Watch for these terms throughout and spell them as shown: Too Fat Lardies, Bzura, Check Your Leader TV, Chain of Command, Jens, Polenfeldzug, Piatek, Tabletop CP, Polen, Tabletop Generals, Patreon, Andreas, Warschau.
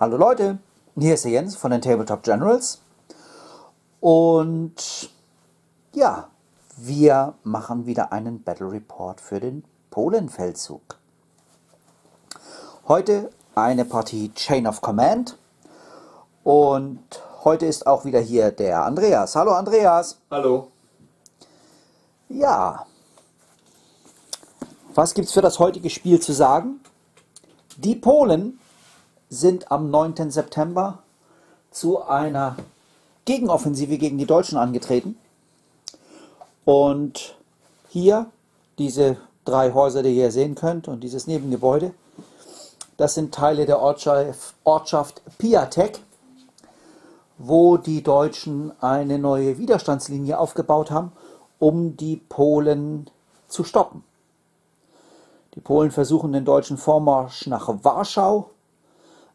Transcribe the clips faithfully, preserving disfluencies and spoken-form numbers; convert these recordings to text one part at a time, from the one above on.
Hallo Leute, hier ist der Jens von den Tabletop Generals und ja, wir machen wieder einen Battle Report für den Polenfeldzug. Heute eine Partie Chain of Command und heute ist auch wieder hier der Andreas. Hallo Andreas. Hallo. Ja, was gibt's für das heutige Spiel zu sagen? Die Polen sind am neunten September zu einer Gegenoffensive gegen die Deutschen angetreten. Und hier, diese drei Häuser, die ihr hier sehen könnt, und dieses Nebengebäude, das sind Teile der Ortschaft, Ortschaft Piatek, wo die Deutschen eine neue Widerstandslinie aufgebaut haben, um die Polen zu stoppen. Die Polen versuchen den deutschen Vormarsch nach Warschau,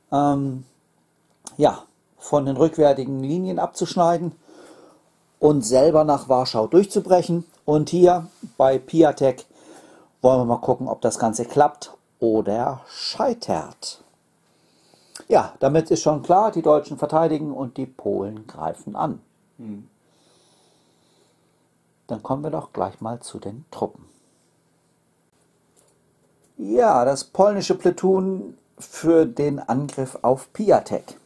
Ähm, ja, von den rückwärtigen Linien abzuschneiden und selber nach Warschau durchzubrechen. Und hier bei Piatek wollen wir mal gucken, ob das Ganze klappt oder scheitert. Ja, damit ist schon klar, die Deutschen verteidigen und die Polen greifen an. Hm. Dann kommen wir doch gleich mal zu den Truppen. Ja, das polnische Platoon für den Angriff auf Piatek.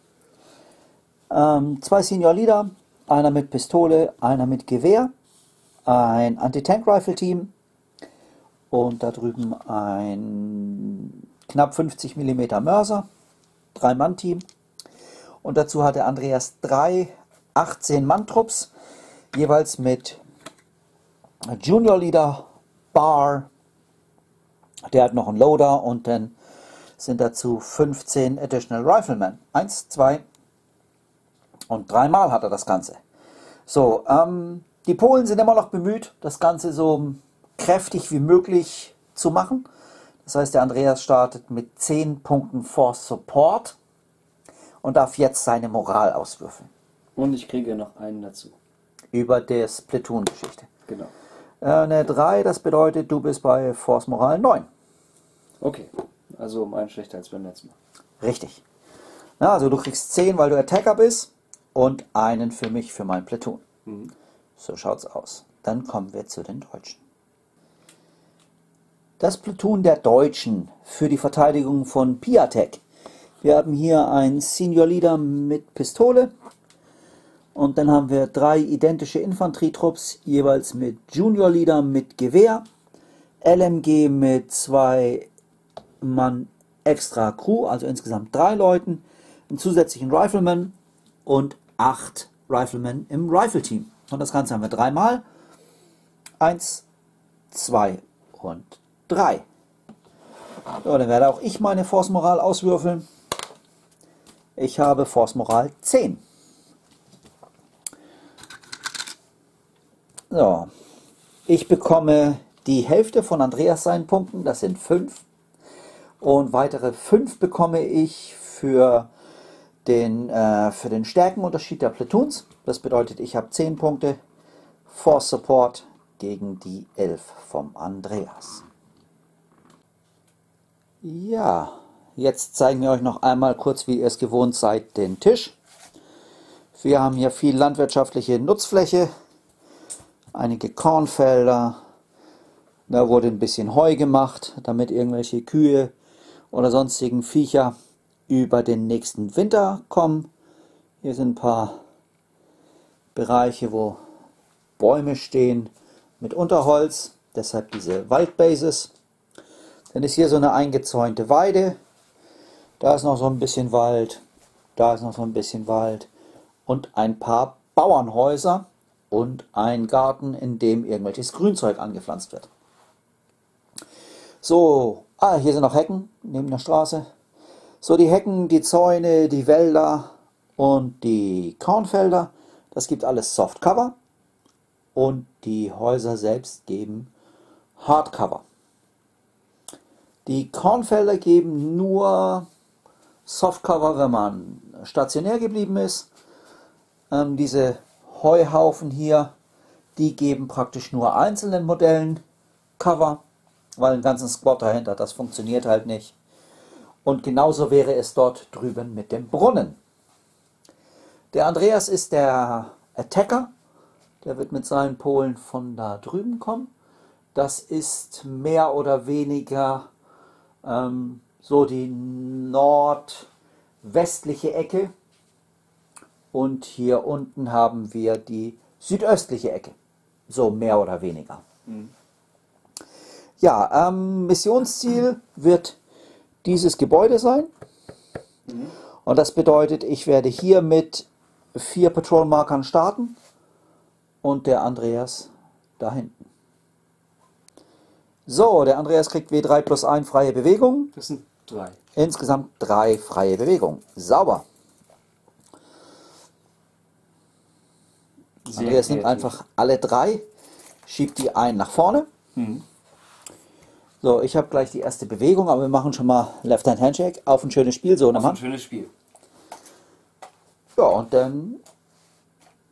Ähm, zwei Senior Leader, einer mit Pistole, einer mit Gewehr, ein Anti-Tank-Rifle-Team und da drüben ein knapp fünfzig Millimeter Mörser, drei Mann Team. Und dazu hat der Andreas drei achtzehn Mann Trupps, jeweils mit Junior Leader, Bar, der hat noch einen Loader und dann sind dazu fünfzehn Additional Riflemen. Eins, zwei und dreimal hat er das Ganze. So, ähm, die Polen sind immer noch bemüht, das Ganze so kräftig wie möglich zu machen. Das heißt, der Andreas startet mit zehn Punkten Force Support und darf jetzt seine Moral auswürfeln. Und ich kriege noch einen dazu. Über der Splatoon-Geschichte. Genau. Äh, eine drei, das bedeutet, du bist bei Force Moral neun. Okay. Also um einen schlechter als beim letzten Mal. Richtig. Ja, also du kriegst zehn, weil du Attacker bist und einen für mich, für mein Platoon. Mhm. So schaut's aus. Dann kommen wir zu den Deutschen. Das Platoon der Deutschen für die Verteidigung von Piatek. Wir haben hier einen Senior Leader mit Pistole und dann haben wir drei identische Infanterietrupps, jeweils mit Junior Leader mit Gewehr, L M G mit zwei Mann extra Crew, also insgesamt drei Leuten, einen zusätzlichen Rifleman und acht Riflemen im Rifle-Team. Und das Ganze haben wir dreimal. Eins, zwei und drei. So, dann werde auch ich meine Force Moral auswürfeln. Ich habe Force Moral zehn. So, ich bekomme die Hälfte von Andreas seinen Punkten, das sind fünf. Und weitere fünf bekomme ich für den, äh, für den Stärkenunterschied der Platoons. Das bedeutet, ich habe zehn Punkte Force Support gegen die elf vom Andreas. Ja, jetzt zeigen wir euch noch einmal kurz, wie ihr es gewohnt seid, den Tisch. Wir haben hier viel landwirtschaftliche Nutzfläche, einige Kornfelder. Da wurde ein bisschen Heu gemacht, damit irgendwelche Kühe oder sonstigen Viecher über den nächsten Winter kommen. Hier sind ein paar Bereiche, wo Bäume stehen mit Unterholz, deshalb diese Waldbases. Dann ist hier so eine eingezäunte Weide, da ist noch so ein bisschen Wald, da ist noch so ein bisschen Wald und ein paar Bauernhäuser und ein Garten, in dem irgendwelches Grünzeug angepflanzt wird. So, Ah, hier sind noch Hecken neben der Straße. So, die Hecken, die Zäune, die Wälder und die Kornfelder, das gibt alles Softcover. Und die Häuser selbst geben Hardcover. Die Kornfelder geben nur Softcover, wenn man stationär geblieben ist. Ähm, diese Heuhaufen hier, die geben praktisch nur einzelnen Modellen Cover, weil einen ganzen Squad dahinter, das funktioniert halt nicht. Und genauso wäre es dort drüben mit dem Brunnen. Der Andreas ist der Attacker, der wird mit seinen Polen von da drüben kommen. Das ist mehr oder weniger ähm, so die nordwestliche Ecke. Und hier unten haben wir die südöstliche Ecke. So mehr oder weniger. Mhm. Ja, ähm, Missionsziel wird dieses Gebäude sein. Mhm. Und das bedeutet, ich werde hier mit vier Patrolmarkern starten und der Andreas da hinten. So, der Andreas kriegt W drei plus eins freie Bewegungen. Das sind drei. Insgesamt drei freie Bewegungen. Sauber. Sehr Andreas kreativ. Nimmt einfach alle drei, schiebt die einen nach vorne. Mhm. So, ich habe gleich die erste Bewegung, aber wir machen schon mal Left-Hand-Handshake. Auf ein schönes Spiel, so eine Auf Mann. Ein schönes Spiel. Ja, und dann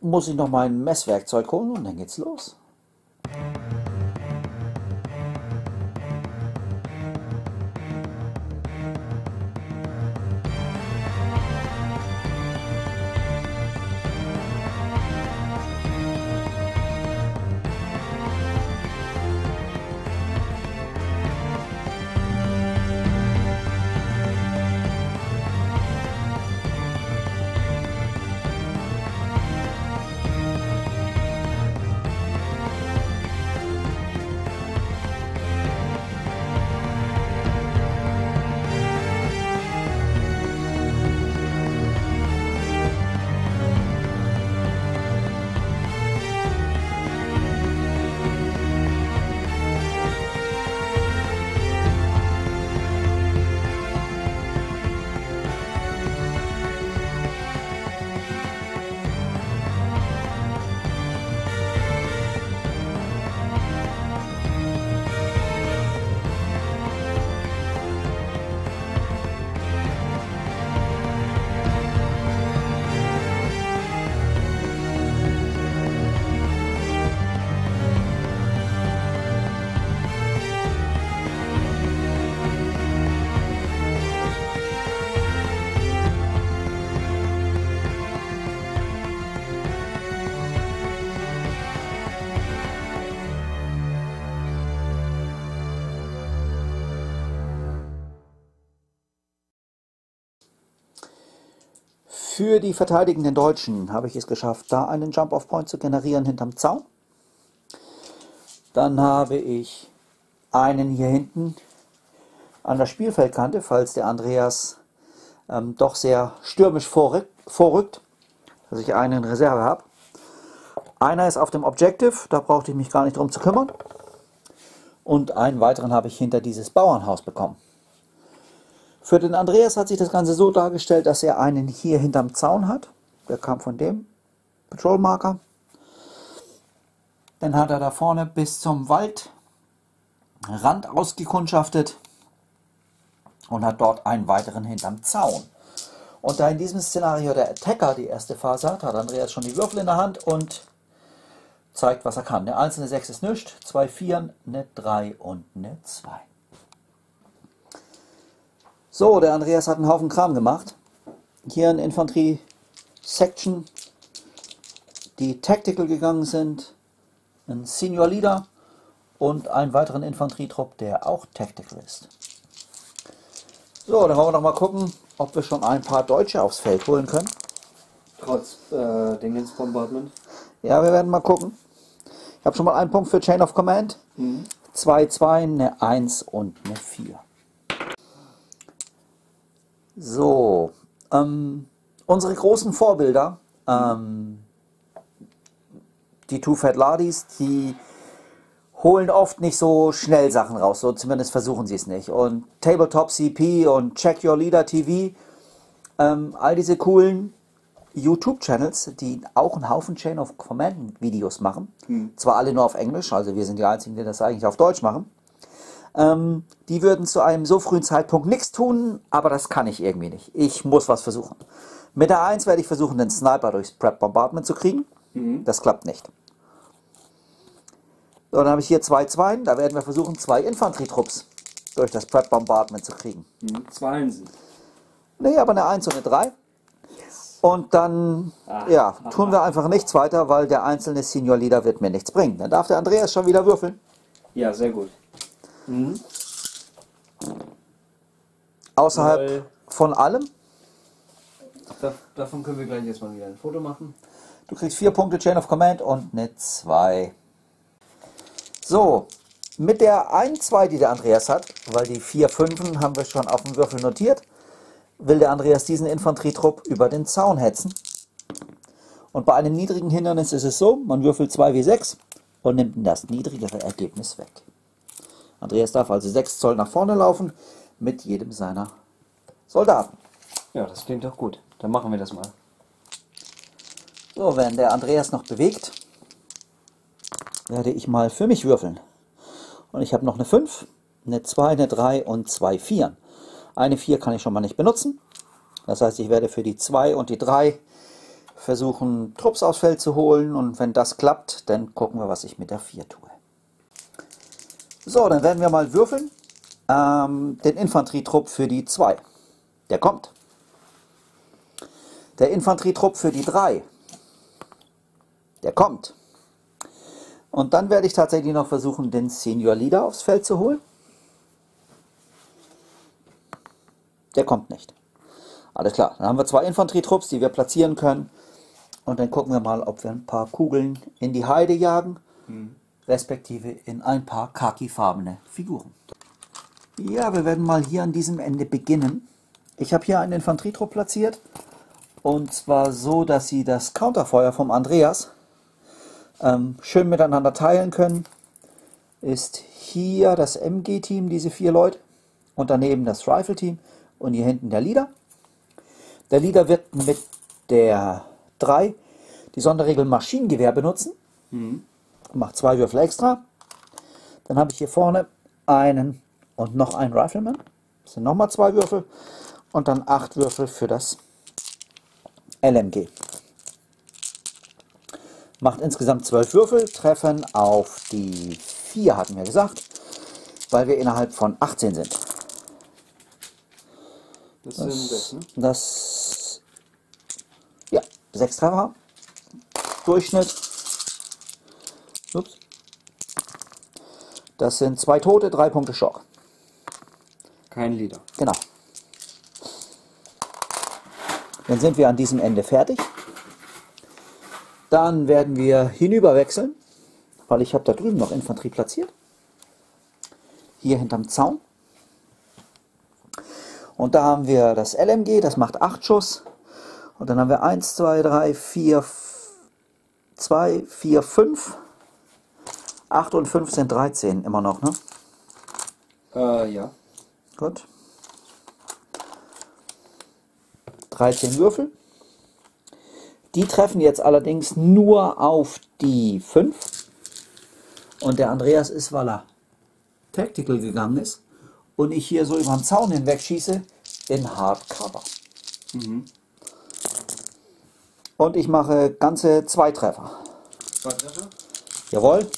muss ich noch mein Messwerkzeug holen und dann geht's los. Für die verteidigenden Deutschen habe ich es geschafft, da einen Jump-Off-Point zu generieren hinterm Zaun. Dann habe ich einen hier hinten an der Spielfeldkante, falls der Andreas ähm, doch sehr stürmisch vorrück, vorrückt, dass ich einen in Reserve habe. Einer ist auf dem Objective, da brauchte ich mich gar nicht drum zu kümmern. Und einen weiteren habe ich hinter dieses Bauernhaus bekommen. Für den Andreas hat sich das Ganze so dargestellt, dass er einen hier hinterm Zaun hat. Der kam von dem Patrolmarker. Dann hat er da vorne bis zum Waldrand ausgekundschaftet und hat dort einen weiteren hinterm Zaun. Und da in diesem Szenario der Attacker die erste Phase hat, hat Andreas schon die Würfel in der Hand und zeigt, was er kann. Eine einzelne sechs ist nichts, zwei Vieren, eine drei und eine zwei. So, der Andreas hat einen Haufen Kram gemacht. Hier eine Infanterie-Section, die Tactical gegangen sind, ein Senior Leader und einen weiteren Infanterietrupp, der auch Tactical ist. So, dann wollen wir noch mal gucken, ob wir schon ein paar Deutsche aufs Feld holen können. Trotz äh, Dingens-Bombardment? Ja, wir werden mal gucken. Ich habe schon mal einen Punkt für Chain of Command. Mhm. Zwei, zwei, eine eins und eine vier. So, ähm, unsere großen Vorbilder, ähm, die Too Fat Lardies, die holen oft nicht so schnell Sachen raus, so zumindest versuchen sie es nicht. Und Tabletop C P und Check Your Leader T V, ähm, all diese coolen YouTube-Channels, die auch einen Haufen Chain of Command Videos machen, hm. zwar alle nur auf Englisch, also wir sind die Einzigen, die das eigentlich auf Deutsch machen, ähm, die würden zu einem so frühen Zeitpunkt nichts tun, aber das kann ich irgendwie nicht. Ich muss was versuchen. Mit der eins werde ich versuchen, den Sniper durchs Prep-Bombardment zu kriegen. Mhm. Das klappt nicht. So, dann habe ich hier zwei Zweien. Da werden wir versuchen, zwei Infanterietrupps durch das Prep-Bombardment zu kriegen. Mhm. Zweien sind. Nee, aber eine eins und eine drei. Yes. Und dann ah, ja, tun wir einfach nichts weiter, weil der einzelne Senior Leader wird mir nichts bringen. Dann darf der Andreas schon wieder würfeln. Ja, sehr gut. Mhm. Außerhalb Weil... von allem. Davon können wir gleich jetzt mal wieder ein Foto machen. Du kriegst vier Punkte Chain of Command und eine zwei. So, mit der eins, zwei, die der Andreas hat, weil die vier Fünfen haben wir schon auf dem Würfel notiert, will der Andreas diesen Infanterietrupp über den Zaun hetzen. Und bei einem niedrigen Hindernis ist es so, man würfelt zwei W sechs und nimmt das niedrigere Ergebnis weg. Andreas darf also sechs Zoll nach vorne laufen mit jedem seiner Soldaten. Ja, das klingt doch gut. Dann machen wir das mal. So, wenn der Andreas noch bewegt, werde ich mal für mich würfeln. Und ich habe noch eine fünf, eine zwei, eine drei und zwei Vieren. Eine vier kann ich schon mal nicht benutzen. Das heißt, ich werde für die zwei und die drei versuchen, Trupps aufs Feld zu holen. Und wenn das klappt, dann gucken wir, was ich mit der vier tue. So, dann werden wir mal würfeln. Ähm, den Infanterietrupp für die zwei. Der kommt. Der Infanterietrupp für die drei. Der kommt. Und dann werde ich tatsächlich noch versuchen, den Senior Leader aufs Feld zu holen. Der kommt nicht. Alles klar, dann haben wir zwei Infanterietrupps, die wir platzieren können. Und dann gucken wir mal, ob wir ein paar Kugeln in die Heide jagen, mhm. respektive in ein paar khaki-farbene Figuren. Ja, wir werden mal hier an diesem Ende beginnen. Ich habe hier einen Infanterietrupp platziert. Und zwar so, dass sie das Counterfeuer vom Andreas ähm, schön miteinander teilen können. Ist hier das M G-Team, diese vier Leute. Und daneben das Rifle-Team. Und hier hinten der Leader. Der Leader wird mit der drei die Sonderregel Maschinengewehr benutzen. Mhm. Macht zwei Würfel extra. Dann habe ich hier vorne einen und noch einen Rifleman. Das sind nochmal zwei Würfel. Und dann acht Würfel für das L M G. Macht insgesamt zwölf Würfel, treffen auf die vier, hatten wir gesagt, weil wir innerhalb von achtzehn sind. Das, das sind sechs, ne? Das, ja, sechs Treffer. Durchschnitt. Ups. Das sind zwei Tote, drei Punkte Schock. Kein Leader. Genau. Dann sind wir an diesem Ende fertig. Dann werden wir hinüber wechseln, weil ich habe da drüben noch Infanterie platziert. Hier hinterm Zaun. Und da haben wir das L M G, das macht acht Schuss. Und dann haben wir eins, zwei, drei, vier, zwei, vier, fünf. acht und fünf sind dreizehn immer noch, ne? Äh, ja. Gut. dreizehn Würfel. Die treffen jetzt allerdings nur auf die fünf. Und der Andreas ist, weil er Tactical gegangen ist und ich hier so über den Zaun hinweg schieße, in Hardcover. Mhm. Und ich mache ganze zwei Treffer. Zwei Treffer? Jawohl.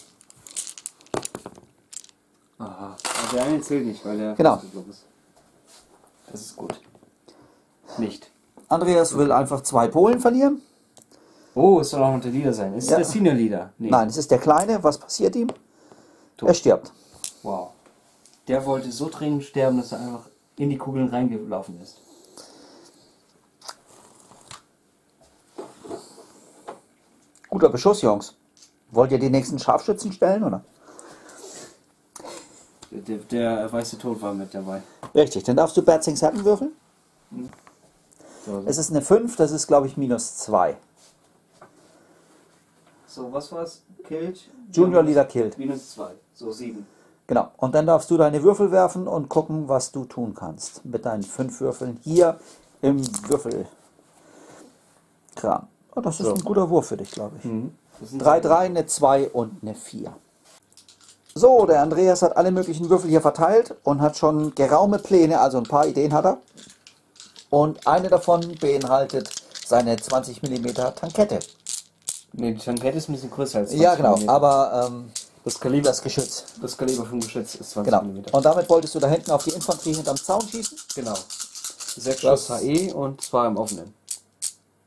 Aha. Aber der eine zählt nicht, weil der... Genau. Ist. Das ist gut. Nicht. Andreas will einfach zwei Polen verlieren. Oh, es soll auch noch der Leader sein. Ist ja. Der Senior Leader? Nee. Nein, es ist der Kleine. Was passiert ihm? Tot. Er stirbt. Wow. Der wollte so dringend sterben, dass er einfach in die Kugeln reingelaufen ist. Guter Beschuss, Jungs. Wollt ihr die nächsten Scharfschützen stellen, oder? Der, der weiße Tod war mit dabei. Richtig. Dann darfst du Bad Things Happen würfeln. Hm. Es ist eine fünf, das ist glaube ich minus zwei. So, was war's? Killed? Junior Leader killed. Minus zwei, so sieben. Genau, und dann darfst du deine Würfel werfen und gucken, was du tun kannst mit deinen fünf Würfeln hier im Würfelkram. Oh, das ist so ein guter Wurf für dich, glaube ich. Mhm. Drei, drei, eine zwei und eine vier. So, der Andreas hat alle möglichen Würfel hier verteilt und hat schon geraume Pläne, also ein paar Ideen hat er. Und eine davon beinhaltet seine zwanzig Millimeter Tankette. Ne, die Tankette ist ein bisschen größer als zwanzig Millimeter. Ja, genau, aber ähm, das Kaliber, das Geschütz. Das Kaliber vom Geschütz ist zwanzig Millimeter. Genau. Und damit wolltest du da hinten auf die Infanterie hinterm Zaun schießen? Genau. Sechs Schuss H E und zwei im Offenen.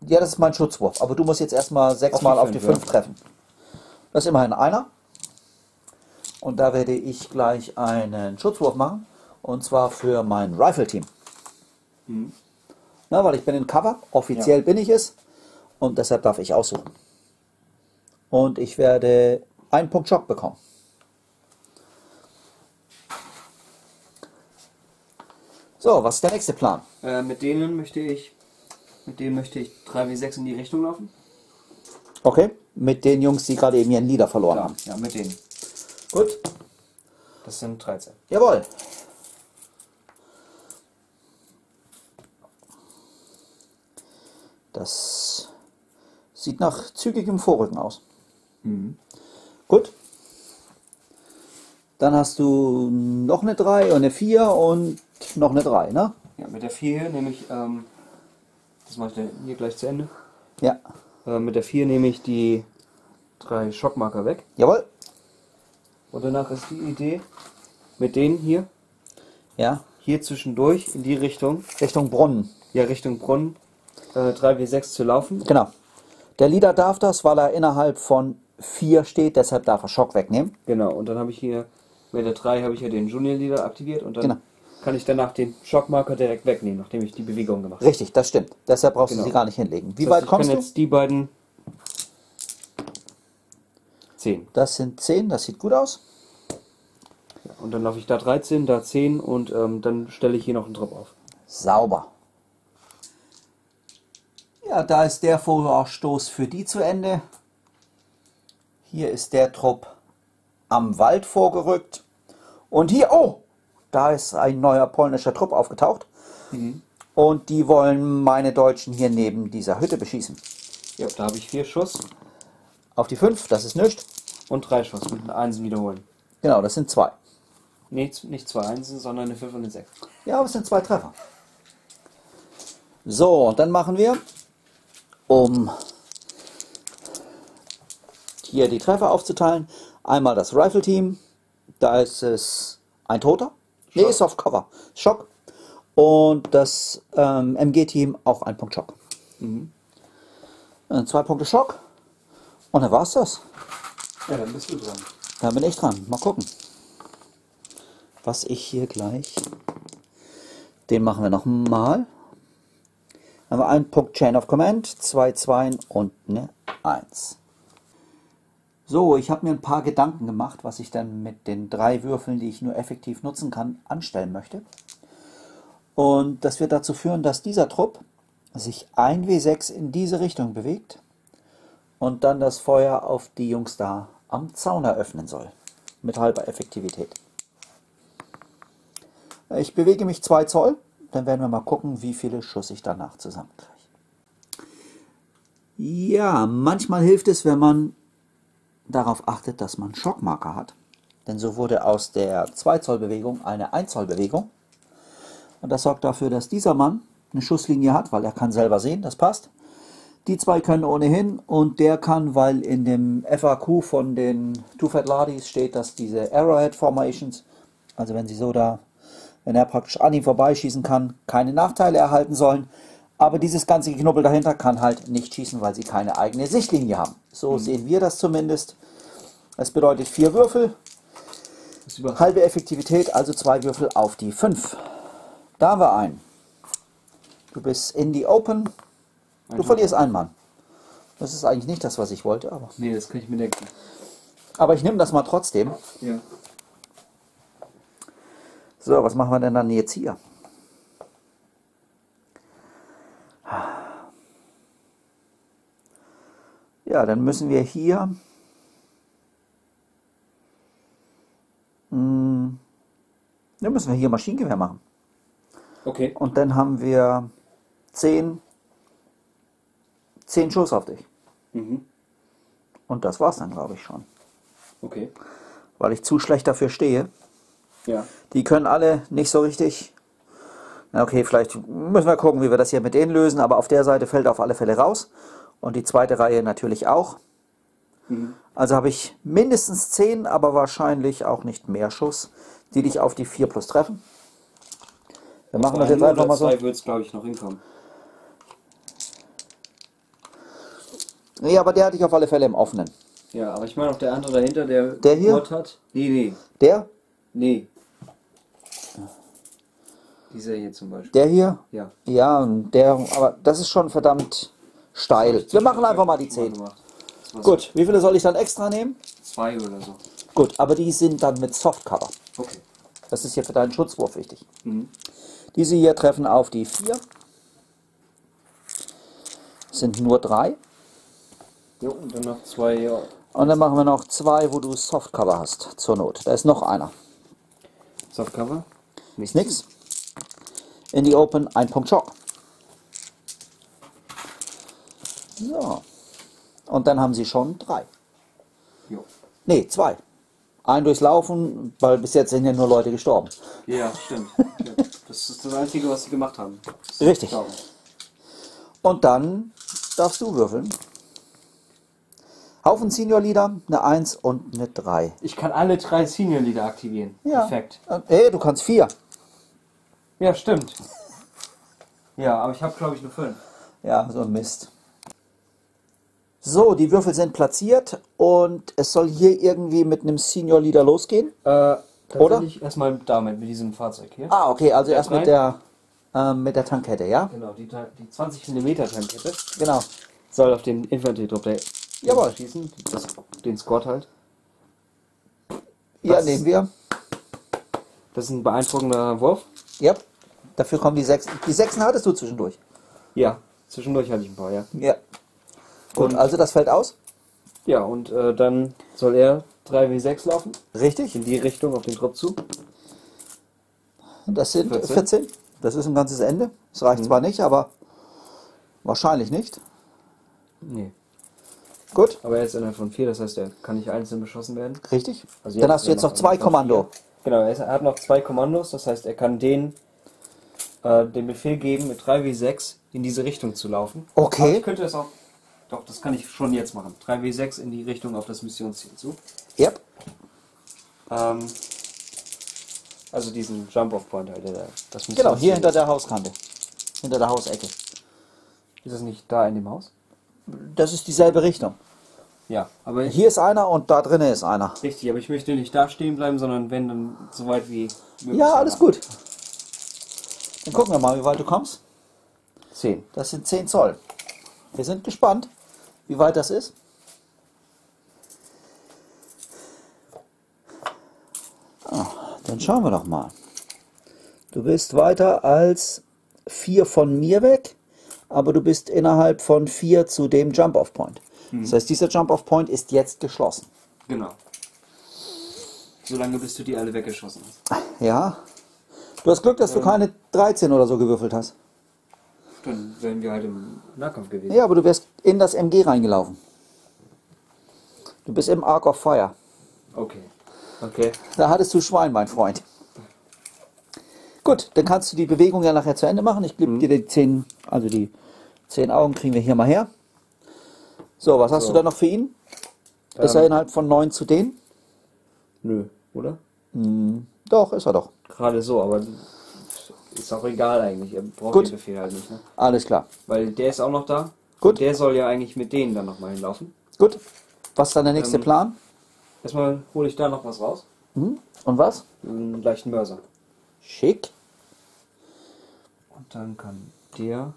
Ja, das ist mein Schutzwurf, aber du musst jetzt erstmal sechs Mal auf die fünf treffen. Das ist immerhin einer. Und da werde ich gleich einen Schutzwurf machen. Und zwar für mein Rifle-Team. Mhm. Na, weil ich bin in Cover, offiziell ja. bin ich es. Und deshalb darf ich aussuchen. Und ich werde einen Punkt Schock bekommen. So, was ist der nächste Plan? Äh, mit denen möchte ich mit denen möchte ich drei W sechs in die Richtung laufen. Okay, mit den Jungs, die gerade eben ihren Leader verloren ja, haben. Ja, mit denen. Gut. Das sind dreizehn. Jawohl. Das sieht nach zügigem Vorrücken aus. Mhm. Gut. Dann hast du noch eine drei und eine vier und noch eine drei, ne? Ja, mit der vier hier nehme ich, ähm, das mache ich dann hier gleich zu Ende. Ja. Äh, mit der vier nehme ich die drei Schockmarker weg. Jawohl. Und danach ist die Idee, mit denen hier, ja, hier zwischendurch in die Richtung. Richtung Brunnen. Ja, Richtung Brunnen äh, drei W sechs zu laufen. Genau. Der Leader darf das, weil er innerhalb von vier steht, deshalb darf er Schock wegnehmen. Genau, und dann habe ich hier, mit der drei habe ich ja den Junior Leader aktiviert und dann genau. kann ich danach den Schockmarker direkt wegnehmen, nachdem ich die Bewegung gemacht habe. Richtig, das stimmt. Deshalb brauchst genau. du sie gar nicht hinlegen. Wie das heißt, weit kommst du? Ich kann jetzt die beiden... zehn. Das sind zehn, das sieht gut aus. Ja, und dann laufe ich da dreizehn, da zehn und ähm, dann stelle ich hier noch einen Drop auf. Sauber. Ja, da ist der Vorstoß für die zu Ende. Hier ist der Trupp am Wald vorgerückt. Und hier, oh, da ist ein neuer polnischer Trupp aufgetaucht. Mhm. Und die wollen meine Deutschen hier neben dieser Hütte beschießen. Ja, da habe ich vier Schuss. Auf die fünf, das ist nichts. Und drei Schuss mit einer Einsen wiederholen. Genau, das sind zwei. Nee, nicht zwei Einsen, sondern eine fünf und eine sechs. Ja, aber es sind zwei Treffer. So, dann machen wir, um hier die Treffer aufzuteilen, einmal das Rifle-Team, da ist es ein Toter, Schock. Nee, ist auf Cover, Schock, und das ähm, M G-Team auch ein Punkt Schock. Mhm. Zwei Punkte Schock, und dann war's das. Ja, dann bist du dran. Dann bin ich dran, mal gucken, was ich hier gleich, den machen wir nochmal. Dann haben wir einen Punkt Chain of Command, zwei Zweien und eine Eins. So, ich habe mir ein paar Gedanken gemacht, was ich dann mit den drei Würfeln, die ich nur effektiv nutzen kann, anstellen möchte. Und das wird dazu führen, dass dieser Trupp sich ein W sechs in diese Richtung bewegt und dann das Feuer auf die Jungs da am Zaun eröffnen soll, mit halber Effektivität. Ich bewege mich zwei Zoll, dann werden wir mal gucken, wie viele Schuss ich danach zusammenkriege. Ja, manchmal hilft es, wenn man darauf achtet, dass man Schockmarker hat. Denn so wurde aus der zwei Zoll Bewegung eine ein Zoll Bewegung. Und das sorgt dafür, dass dieser Mann eine Schusslinie hat, weil er kann selber sehen, das passt. Die zwei können ohnehin und der kann, weil in dem F A Q von den Too Fat Lardies steht, dass diese Arrowhead Formations, also wenn sie so da, wenn er praktisch an ihm vorbeischießen kann, keine Nachteile erhalten sollen. Aber dieses ganze Geknubbel dahinter kann halt nicht schießen, weil sie keine eigene Sichtlinie haben. So mhm. sehen wir das zumindest. Das bedeutet vier Würfel, halbe Effektivität, also zwei Würfel auf die fünf. Da war ein. Du bist in die Open. Du verlierst einen Mann. Das ist eigentlich nicht das, was ich wollte, aber... Nee, das kann ich mir denken. Aber ich nehme das mal trotzdem. Ja. So, was machen wir denn dann jetzt hier? Ja, dann müssen wir hier mh, dann müssen wir hier Maschinengewehr machen. Okay. Und dann haben wir zehn, zehn Schuss auf dich. Mhm. Und das war's dann, glaube ich, schon. Okay. Weil ich zu schlecht dafür stehe. Ja. Die können alle nicht so richtig. Na okay, vielleicht müssen wir gucken, wie wir das hier mit denen lösen, aber auf der Seite fällt auf alle Fälle raus. Und die zweite Reihe natürlich auch. Mhm. Also habe ich mindestens zehn, aber wahrscheinlich auch nicht mehr Schuss, die dich auf die vier plus treffen. Wir machen das jetzt einfach mal so. zwei wird es, glaube ich, noch hinkommen. Nee, aber der hatte ich auf alle Fälle im Offenen. Ja, aber ich meine auch der andere dahinter, der... Der hier? Hat. Nee, nee. Der? Nee. Dieser hier zum Beispiel. Der hier? Ja. Ja, der, aber das ist schon verdammt steil. Wir machen einfach mal die zehn. Gut, wie viele soll ich dann extra nehmen? Zwei oder so. Gut, aber die sind dann mit Softcover. Okay. Das ist hier für deinen Schutzwurf wichtig. Mhm. Diese hier treffen auf die vier. Das sind nur drei. Jo, und dann noch zwei. Ja. Und dann machen wir noch zwei, wo du Softcover hast, zur Not. Da ist noch einer. Softcover? Nichts. Nix. In die Open, ein Punkt Schock. So. Und dann haben sie schon drei. Jo. Nee, zwei. Ein durchs Laufen, weil bis jetzt sind ja nur Leute gestorben. Ja, stimmt. Das ist das Einzige, was sie gemacht haben. Richtig. Gestorben. Und dann darfst du würfeln. Haufen Senior Leader, eine eins und eine drei. Ich kann alle drei Senior Leader aktivieren. Ja. Perfekt. Hey, du kannst vier. Ja, stimmt. Ja, aber ich habe, glaube ich, nur fünf. Ja, so ein Mist. So, die Würfel sind platziert und es soll hier irgendwie mit einem Senior Leader losgehen. Äh, oder? Erstmal damit, mit diesem Fahrzeug hier. Ah, okay, also erst mit der, äh, mit der Tankkette, ja? Genau, die, die zwanzig Millimeter Tankkette. Genau. Soll auf den Infanteriedruck der. Jawohl. Schießen, das, den Squad halt. Ja, das nehmen wir. Das ist ein beeindruckender Wurf. Ja, dafür kommen die Sechsen. Die Sechsen hattest du zwischendurch. Ja, zwischendurch hatte ich ein paar, ja. Ja. Gut, und, also das fällt aus. Ja, und äh, dann soll er drei W sechs laufen. Richtig. In die Richtung auf den Trupp zu. Das sind vierzehn. vierzehn. Das ist ein ganzes Ende. Das reicht mhm. zwar nicht, aber wahrscheinlich nicht. Nee. Gut. Aber er ist einer von vier, das heißt, er kann nicht einzeln beschossen werden. Richtig. Also dann hast du jetzt noch zwei Kommando. Genau, er hat noch zwei Kommandos, das heißt, er kann den, äh, den Befehl geben, mit drei W sechs in diese Richtung zu laufen. Okay. Aber ich könnte das auch, doch, das kann ich schon jetzt machen. drei W sechs in die Richtung auf das Missionsziel zu. Yep. Ähm, also diesen Jump-Off-Point, halt, der, das Missionsziel. Genau, hier hinter der Hauskante. Hinter der Hausecke. Ist das nicht da in dem Haus? Das ist dieselbe Richtung. Ja, aber hier ist einer und da drinnen ist einer. Richtig, aber ich möchte nicht da stehen bleiben, sondern wenn, dann so weit wie möglich. Ja, alles gut. Dann gucken wir mal, wie weit du kommst. zehn. Das sind zehn Zoll. Wir sind gespannt, wie weit das ist. Ah, dann schauen wir doch mal. Du bist weiter als vier von mir weg, aber du bist innerhalb von vier zu dem Jump-Off-Point. Das heißt, dieser Jump-Off-Point ist jetzt geschlossen. Genau. Solange bis du die alle weggeschossen hast. Ja. Du hast Glück, dass ähm, du keine dreizehn oder so gewürfelt hast. Dann wären wir halt im Nahkampf gewesen. Ja, aber du wärst in das M G reingelaufen. Du bist im Arc of Fire. Okay. Okay. Da hattest du Schwein, mein Freund. Gut, dann kannst du die Bewegung ja nachher zu Ende machen. Ich gebe mhm. dir die zehn, also die zehn Augen kriegen wir hier mal her. So, was hast so. du da noch für ihn? Ähm, ist er innerhalb von neun zu denen? Nö, oder? Hm, doch, ist er doch. Gerade so, aber ist auch egal eigentlich. Er braucht Gut. den Befehl halt nicht. Ne? Alles klar. Weil der ist auch noch da. Gut. Der soll ja eigentlich mit denen dann nochmal hinlaufen. Gut. Was ist dann der nächste ähm, Plan? Erstmal hole ich da noch was raus. Mhm. Und was? Einen leichten Mörser. Schick. Und dann kann der...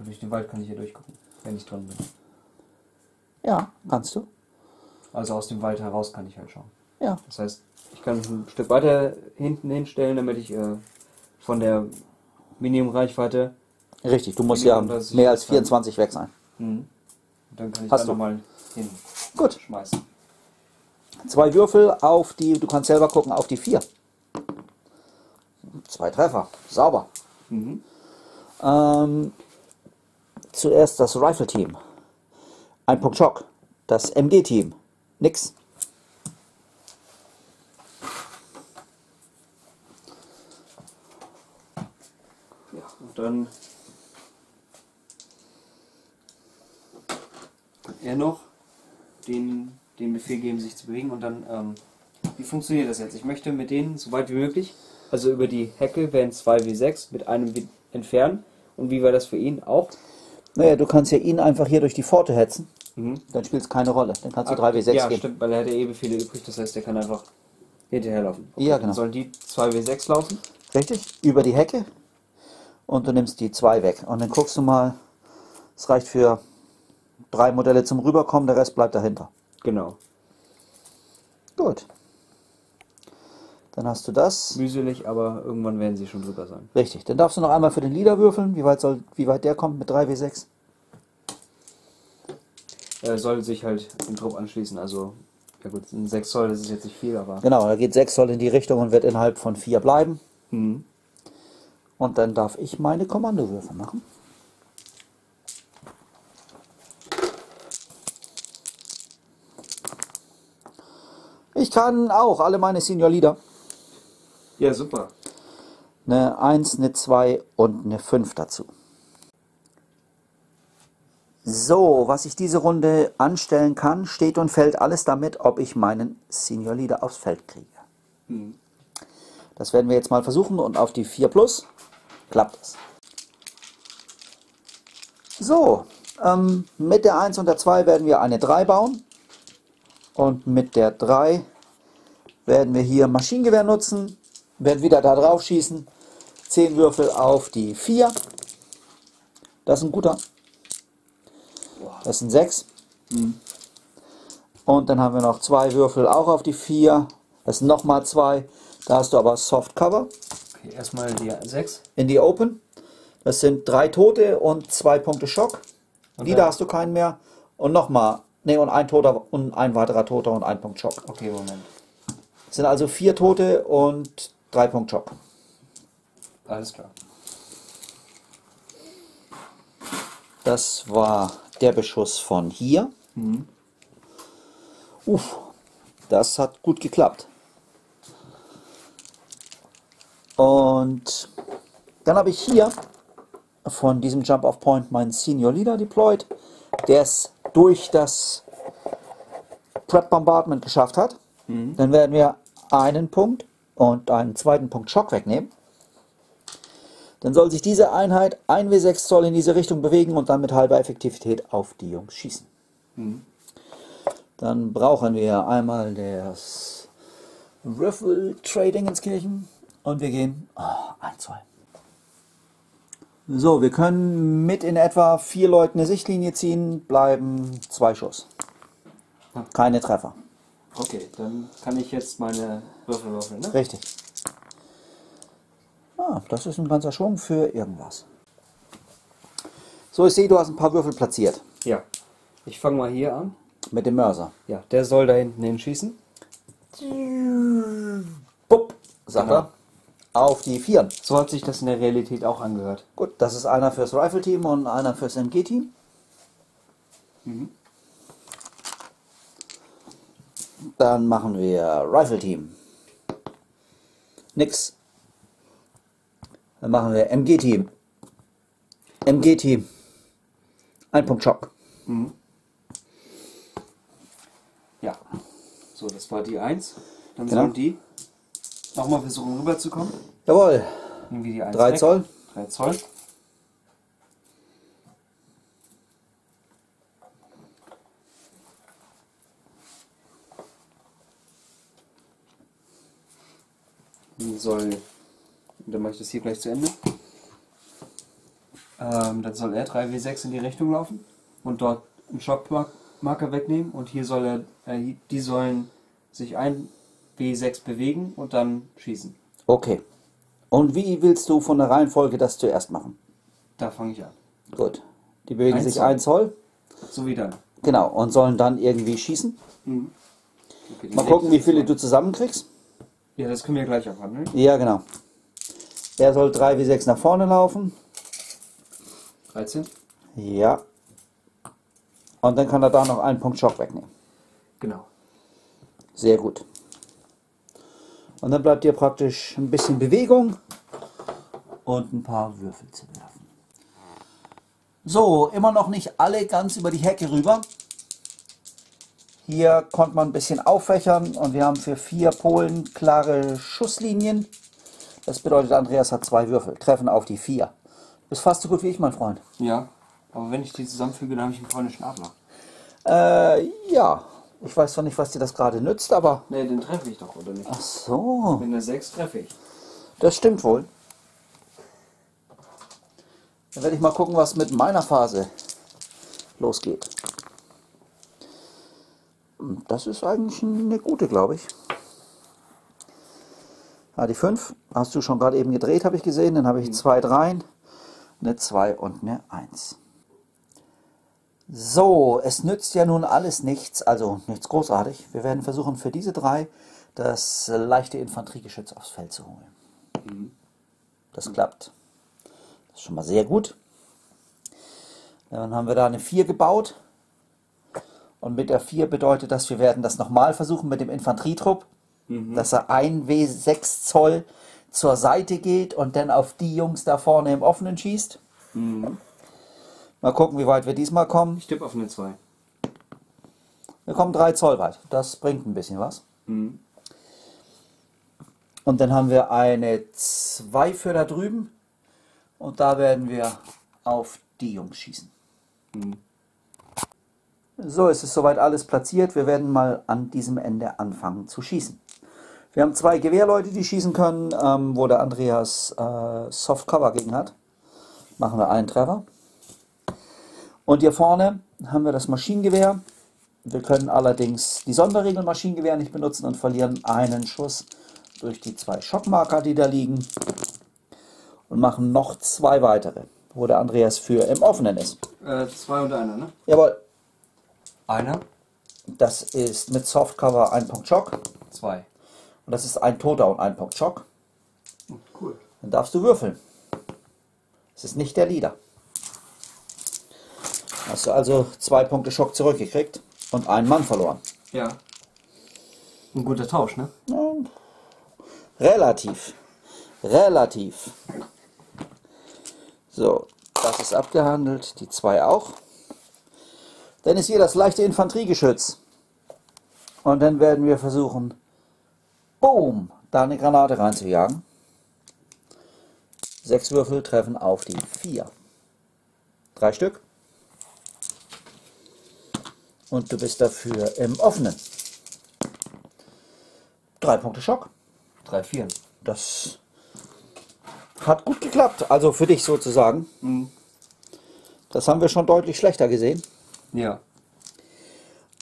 Durch den Wald kann ich hier durchgucken, wenn ich drin bin. Ja, kannst du. Also aus dem Wald heraus kann ich halt schauen. Ja. Das heißt, ich kann ein Stück weiter hinten hinstellen, damit ich äh, von der Minimum-Reichweite... Richtig, du musst ja mehr als vierundzwanzig weg sein. Mhm. Und dann kann ich da nochmal hin Gut. schmeißen. Zwei Würfel auf die, du kannst selber gucken, auf die vier. Zwei Treffer, sauber. Mhm. Ähm, zuerst das Rifle-Team. Ein Punkt Schock. Das M G-Team. Nix. Ja, und dann kann er noch den, den Befehl geben, sich zu bewegen. Und dann, ähm, wie funktioniert das jetzt? Ich möchte mit denen so weit wie möglich, also über die Hecke werden zwei W sechs mit einem entfernen. Und wie war das für ihn auch? Naja, du kannst ja ihn einfach hier durch die Pforte hetzen. Mhm. Dann spielt es keine Rolle. Dann kannst du drei W sechs geben. Ja, stimmt, weil er hat ja eh Befehle übrig. Das heißt, der kann einfach hinterherlaufen. Okay, ja, genau. Dann sollen die zwei W sechs laufen? Richtig, über die Hecke. Und du nimmst die zwei weg. Und dann guckst du mal, es reicht für drei Modelle zum Rüberkommen, der Rest bleibt dahinter. Genau. Gut. Dann hast du das. Mühselig, aber irgendwann werden sie schon drüber sein. Richtig. Dann darfst du noch einmal für den Leader würfeln. Wie weit, soll, wie weit der kommt mit drei W sechs? Er soll sich halt im Trupp anschließen. Also, ja gut, sechs Zoll, das ist jetzt nicht viel, aber... Genau, da geht sechs Zoll in die Richtung und wird innerhalb von vier bleiben. Mhm. Und dann darf ich meine Kommandowürfe machen. Ich kann auch alle meine Senior Leader. Ja, super. Eine eins, eine zwei und eine fünf dazu. So, was ich diese Runde anstellen kann, steht und fällt alles damit, ob ich meinen Senior Leader aufs Feld kriege. Mhm. Das werden wir jetzt mal versuchen und auf die vier plus klappt es. So, ähm, mit der eins und der zwei werden wir eine drei bauen. Und mit der drei werden wir hier Maschinengewehr nutzen. Werden wieder da drauf schießen. zehn Würfel auf die vier. Das ist ein guter. Das sind sechs. Mhm. Und dann haben wir noch zwei Würfel auch auf die vier. Das sind nochmal zwei. Da hast du aber Soft Cover. Okay, erstmal die sechs. In die Open. Das sind drei Tote und zwei Punkte Schock. Okay. Die da hast du keinen mehr. Und nochmal. Ne, und ein Toter und ein weiterer Toter und ein Punkt Schock. Okay, Moment. Es sind also vier Tote und drei Punkt Schock. Alles klar. Das war der Beschuss von hier. Mhm. Uff, das hat gut geklappt. Und dann habe ich hier von diesem Jump-Off-Point meinen Senior Leader deployed, der es durch das Prep-Bombardment geschafft hat. Mhm. Dann werden wir einen Punkt und einen zweiten Punkt Schock wegnehmen. Dann soll sich diese Einheit ein W sechs Zoll in diese Richtung bewegen und dann mit halber Effektivität auf die Jungs schießen. Mhm. Dann brauchen wir einmal das Riffle Trading ins Kirchen und wir gehen oh, ein Zoll. So, wir können mit in etwa vier Leuten eine Sichtlinie ziehen, bleiben zwei Schuss. Keine Treffer. Okay, dann kann ich jetzt meine Würfel würfeln, ne? Richtig. Ah, das ist ein ganzer Schwung für irgendwas. So, ich sehe, du hast ein paar Würfel platziert. Ja. Ich fange mal hier an. Mit dem Mörser. Ja, der soll da hinten hin schießen. Bupp, sagt er. Auf die Vieren. So hat sich das in der Realität auch angehört. Gut, das ist einer fürs Rifle-Team und einer fürs M G-Team. Mhm. Dann machen wir Rifle-Team. Nix. Dann machen wir M G-Team. M G-Team. Ein Punkt Schock. Mhm. Ja. So, das war die eins. Dann genau. Sind die... Nochmal versuchen rüberzukommen. Jawohl. Irgendwie die drei Zoll. drei Zoll. Dann soll. Dann mache ich das hier gleich zu Ende. Ähm, dann soll er drei W sechs in die Richtung laufen und dort einen Schockmarker wegnehmen. Und hier soll er. Äh, die sollen sich ein. W sechs bewegen und dann schießen. Okay. Und wie willst du von der Reihenfolge das zuerst machen? Da fange ich an. Gut. Die bewegen sich ein Zoll. So wie dann. Genau, und sollen dann irgendwie schießen. Mhm. Okay, mal gucken, wie viele du zusammenkriegst. Ja, das können wir gleich abhandeln. Ja, genau. Er soll drei W sechs nach vorne laufen. dreizehn? Ja. Und dann kann er da noch einen Punkt Schock wegnehmen. Genau. Sehr gut. Und dann bleibt dir praktisch ein bisschen Bewegung und ein paar Würfel zu werfen. So, immer noch nicht alle ganz über die Hecke rüber. Hier konnte man ein bisschen auffächern und wir haben für vier Polen klare Schusslinien. Das bedeutet, Andreas hat zwei Würfel, treffen auf die vier. Bist fast so gut wie ich, mein Freund. Ja, aber wenn ich die zusammenfüge, dann habe ich einen polnischen Adler. Äh, ja. Ich weiß zwar nicht, was dir das gerade nützt, aber... Ne, den treffe ich doch, oder nicht? Ach so. Wenn der sechs treffe ich. Das stimmt wohl. Dann werde ich mal gucken, was mit meiner Phase losgeht. Das ist eigentlich eine gute, glaube ich. Ah, die fünf hast du schon gerade eben gedreht, habe ich gesehen. Dann habe ich zwei Dreien, eine zwei und eine eins. So, es nützt ja nun alles nichts, also nichts großartig. Wir werden versuchen, für diese drei das leichte Infanteriegeschütz aufs Feld zu holen. Mhm. Das klappt. Das ist schon mal sehr gut. Dann haben wir da eine vier gebaut. Und mit der vier bedeutet das, wir werden das nochmal versuchen mit dem Infanterietrupp, mhm. dass er ein W sechs Zoll zur Seite geht und dann auf die Jungs da vorne im Offenen schießt. Mhm. Mal gucken, wie weit wir diesmal kommen. Ich tippe auf eine zwei. Wir kommen drei Zoll weit. Das bringt ein bisschen was. Mhm. Und dann haben wir eine zwei für da drüben. Und da werden wir auf die Jungs schießen. Mhm. So, es ist soweit alles platziert. Wir werden mal an diesem Ende anfangen zu schießen. Wir haben zwei Gewehrleute, die schießen können, ähm, wo der Andreas äh, Soft Cover gegen hat. Machen wir einen Treffer. Und hier vorne haben wir das Maschinengewehr. Wir können allerdings die Sonderregel Maschinengewehr nicht benutzen und verlieren einen Schuss durch die zwei Schockmarker, die da liegen. Und machen noch zwei weitere, wo der Andreas für im Offenen ist. Äh, zwei und einer, ne? Jawohl. Einer. Das ist mit Softcover ein Punkt Schock. Zwei. Und das ist ein Toter und ein Punkt Schock. Cool. Dann darfst du würfeln. Es ist nicht der Leader. Hast du also zwei Punkte Schock zurückgekriegt und einen Mann verloren. Ja. Ein guter Tausch, ne? Ja. Relativ. Relativ. So, das ist abgehandelt. Die zwei auch. Dann ist hier das leichte Infanteriegeschütz. Und dann werden wir versuchen, boom, da eine Granate reinzujagen. Sechs Würfel treffen auf die vier. Drei Stück. Und du bist dafür im Offenen. Drei Punkte Schock. Drei Vieren. Das hat gut geklappt. Also für dich sozusagen. Mhm. Das haben wir schon deutlich schlechter gesehen. Ja.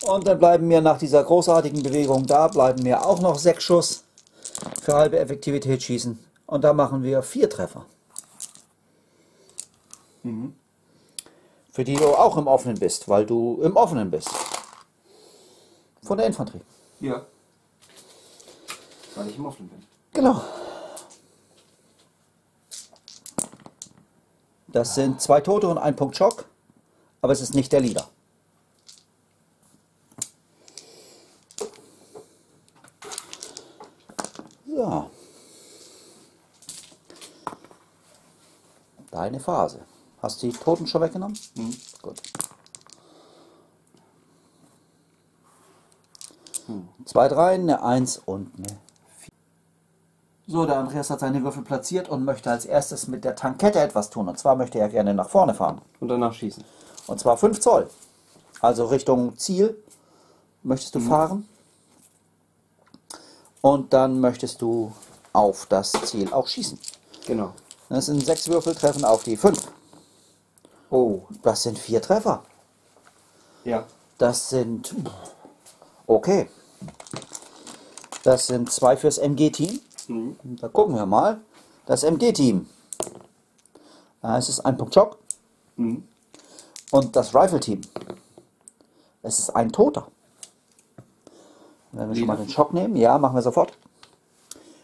Und dann bleiben mir nach dieser großartigen Bewegung da, bleiben mir auch noch sechs Schuss für halbe Effektivität schießen. Und da machen wir vier Treffer. Mhm. Für die du auch im Offenen bist, weil du im Offenen bist. Von der Infanterie. Ja. Weil ich im Offenen bin. Genau. Das sind zwei Tote und ein Punkt Schock, aber es ist nicht der Leader. Ja. Deine Phase. Hast du die Toten schon weggenommen? Mhm. Gut. Mhm. Zwei Dreien, eine Eins und eine Vier. So, der Andreas hat seine Würfel platziert und möchte als erstes mit der Tankette etwas tun. Und zwar möchte er gerne nach vorne fahren. Und danach schießen. Und zwar fünf Zoll. Also Richtung Ziel möchtest du mhm. fahren. Und dann möchtest du auf das Ziel auch schießen. Genau. Das sind sechs Würfel, treffen auf die fünf. Oh, das sind vier Treffer. Ja. Das sind... Okay. Das sind zwei fürs M G-Team. Mhm. Da gucken wir mal. Das M G-Team. Da ist es ein Punkt Schock. Mhm. Und das Rifle-Team. Es ist ein Toter. Wenn wir schon mal den Schock nehmen, ja, machen wir sofort.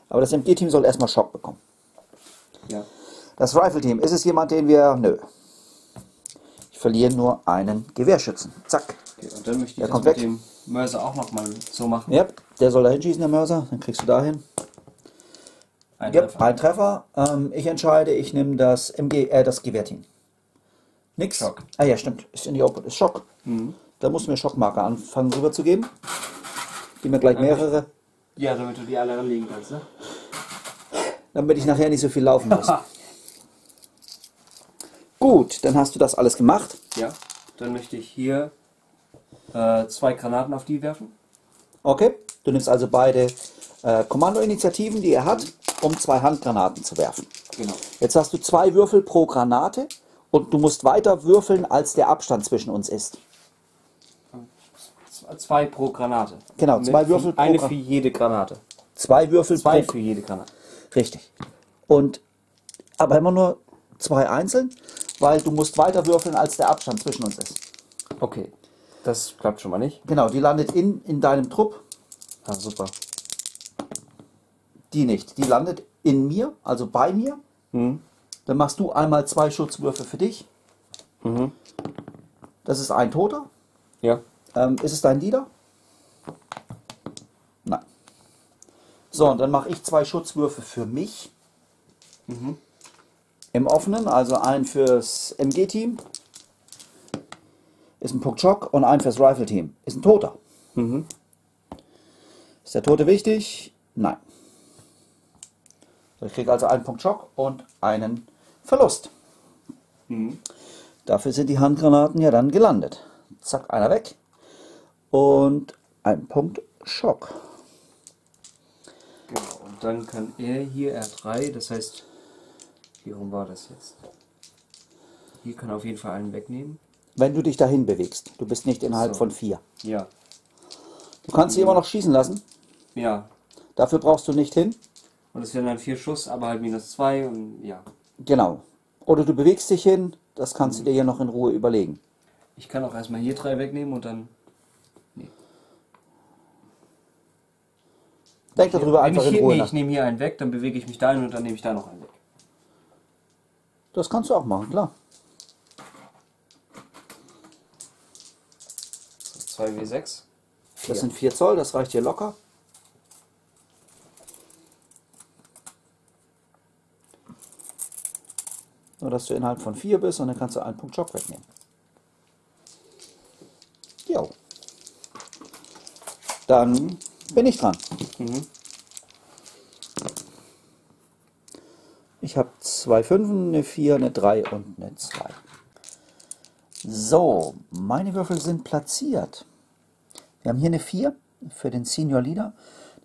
Aber das M G-Team soll erstmal Schock bekommen. Ja. Das Rifle-Team, ist es jemand, den wir... Nö. Ich verliere nur einen Gewehrschützen. Zack. Okay, und dann möchte ich das mit dem Mörser auch nochmal so machen. Ja, der soll da hinschießen, der Mörser. Dann kriegst du da hin. Ein ja, Treffer. Ein Treffer. Ähm, ich entscheide, ich nehme das M G, äh, das Gewehrteam. Nix. Schock. Ah ja, stimmt. Ist in die Open. Ist Schock. Mhm. Da musst du mir Schockmarker anfangen rüber zu geben. Gib mir gleich mehrere. Ja, damit du die alle anlegen kannst, ne? Damit ich nachher nicht so viel laufen muss. Gut, dann hast du das alles gemacht. Ja, dann möchte ich hier äh, zwei Granaten auf die werfen. Okay, du nimmst also beide äh, Kommandoinitiativen, die er hat, um zwei Handgranaten zu werfen. Genau. Jetzt hast du zwei Würfel pro Granate und du musst weiter würfeln, als der Abstand zwischen uns ist. Zwei pro Granate. Genau, mit zwei Würfel pro Granate. Eine für jede Granate. Zwei Würfel zwei pro für jede Granate. Richtig. Und aber immer nur zwei einzeln, weil du musst weiter würfeln, als der Abstand zwischen uns ist. Okay. Das klappt schon mal nicht. Genau, die landet in, in deinem Trupp. Ah, super. Die nicht. Die landet in mir, also bei mir. Mhm. Dann machst du einmal zwei Schutzwürfe für dich. Mhm. Das ist ein Toter. Ja. Ähm, ist es dein Leader? Nein. So, und dann mache ich zwei Schutzwürfe für mich. Mhm. Im Offenen, also einen fürs M G-Team. Ist ein Puck-Chock und einen fürs Rifle-Team. Ist ein Toter. Mhm. Ist der Tote wichtig? Nein. So, ich kriege also einen Puck-Chock und einen Verlust. Mhm. Dafür sind die Handgranaten ja dann gelandet. Zack, einer weg. Und ein Punkt Schock. Genau, und dann kann er hier R drei, das heißt, wie rum war das jetzt? Hier kann er auf jeden Fall einen wegnehmen. Wenn du dich dahin bewegst, du bist nicht innerhalb so. von vier. Ja. Du kannst sie ja. immer noch schießen lassen. Ja. Dafür brauchst du nicht hin. Und es wären dann vier Schuss, aber halt minus zwei und ja. Genau. Oder du bewegst dich hin, das kannst mhm. du dir ja noch in Ruhe überlegen. Ich kann auch erstmal hier drei wegnehmen und dann... Denk darüber einfach in Ruhe nach. Ich nehme hier einen weg, dann bewege ich mich dahin und dann nehme ich da noch einen weg. Das kannst du auch machen, klar. zwei W sechs. Das sind vier Zoll, das reicht hier locker. Nur, dass du innerhalb von vier bist und dann kannst du einen Punkt Schock wegnehmen. Jo. Dann... bin ich dran. Mhm. Ich habe zwei Fünfen, eine vier, eine drei und eine zwei. So, meine Würfel sind platziert. Wir haben hier eine vier für den Senior Leader.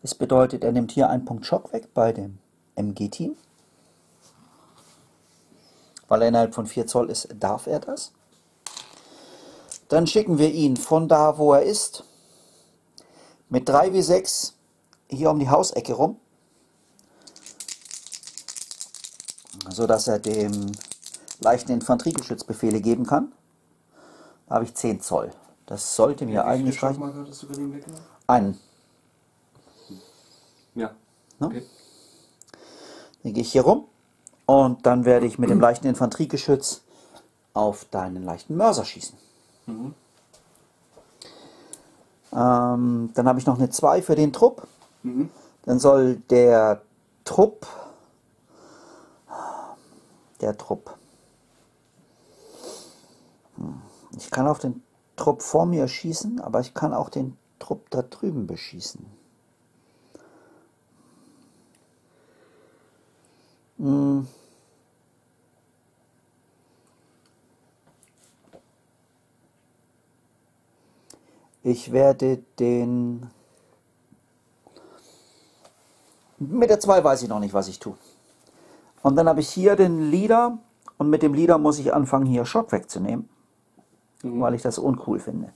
Das bedeutet, er nimmt hier einen Punkt Schock weg bei dem M G-Team. Weil er innerhalb von vier Zoll ist, darf er das. Dann schicken wir ihn von da, wo er ist, mit drei W sechs hier um die Hausecke rum, so dass er dem leichten Infanteriegeschütz Befehle geben kann. Da habe ich zehn Zoll. Das sollte mir eigentlich reichen. Einen. Ja. Ne? Okay. Dann gehe ich hier rum und dann werde ich mit dem leichten Infanteriegeschütz auf deinen leichten Mörser schießen. Mhm. Ähm, dann habe ich noch eine zwei für den Trupp. Mhm. Dann soll der Trupp, der Trupp, ich kann auf den Trupp vor mir schießen, aber ich kann auch den Trupp da drüben beschießen. Mhm. Ich werde den... Mit der zwei weiß ich noch nicht, was ich tue. Und dann habe ich hier den Leader. Und mit dem Leader muss ich anfangen, hier Schock wegzunehmen. Mhm. Weil ich das uncool finde.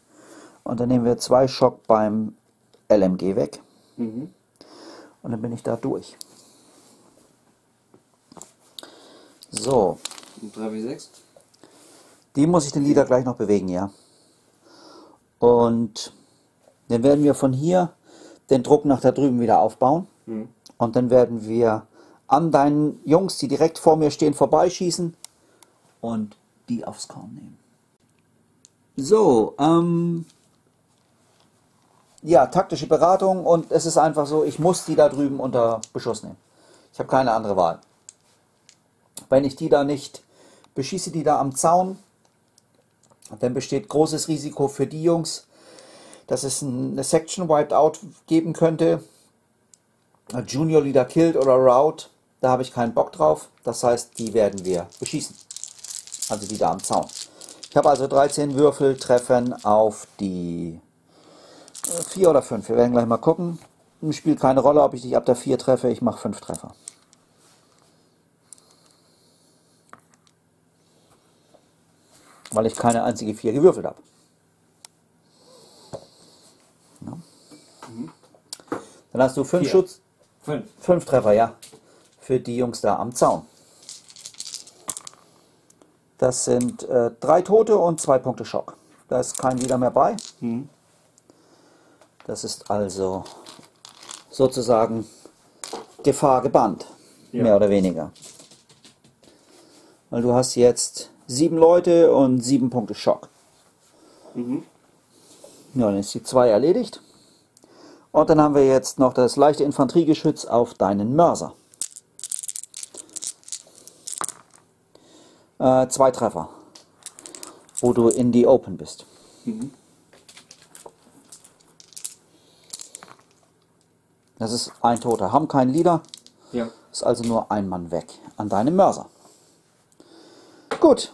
Und dann nehmen wir zwei Schock beim L M G weg. Mhm. Und dann bin ich da durch. So. drei W sechs. Die muss ich den Leader gleich noch bewegen, ja. Und dann werden wir von hier den Druck nach da drüben wieder aufbauen. Mhm. Und dann werden wir an deinen Jungs, die direkt vor mir stehen, vorbeischießen und die aufs Korn nehmen. So, ähm, ja, taktische Beratung, und es ist einfach so, ich muss die da drüben unter Beschuss nehmen. Ich habe keine andere Wahl. Wenn ich die da nicht beschieße, die da am Zaun, dann besteht großes Risiko für die Jungs, dass es eine Section Wipeout geben könnte. Junior Leader Killed oder Rout, da habe ich keinen Bock drauf. Das heißt, die werden wir beschießen. Also die da am Zaun. Ich habe also dreizehn Würfel treffen auf die vier oder fünf. Wir werden gleich mal gucken. Es spielt keine Rolle, ob ich dich ab der vier treffe. Ich mache fünf Treffer. Weil ich keine einzige vier gewürfelt habe. Ja. Mhm. Dann hast du fünf Schutz. Fünf. fünf Treffer, ja. Für die Jungs da am Zaun. Das sind äh, drei Tote und zwei Punkte Schock. Da ist kein Leader mehr bei. Mhm. Das ist also sozusagen Gefahr gebannt. Ja. Mehr oder weniger. Weil du hast jetzt sieben Leute und sieben Punkte Schock. Mhm. Ja, dann ist die zwei erledigt. Und dann haben wir jetzt noch das leichte Infanteriegeschütz auf deinen Mörser. Äh, zwei Treffer, wo du in die Open bist. Mhm. Das ist ein Toter, haben keinen Leader. Ja. Ist also nur ein Mann weg an deinem Mörser. Gut,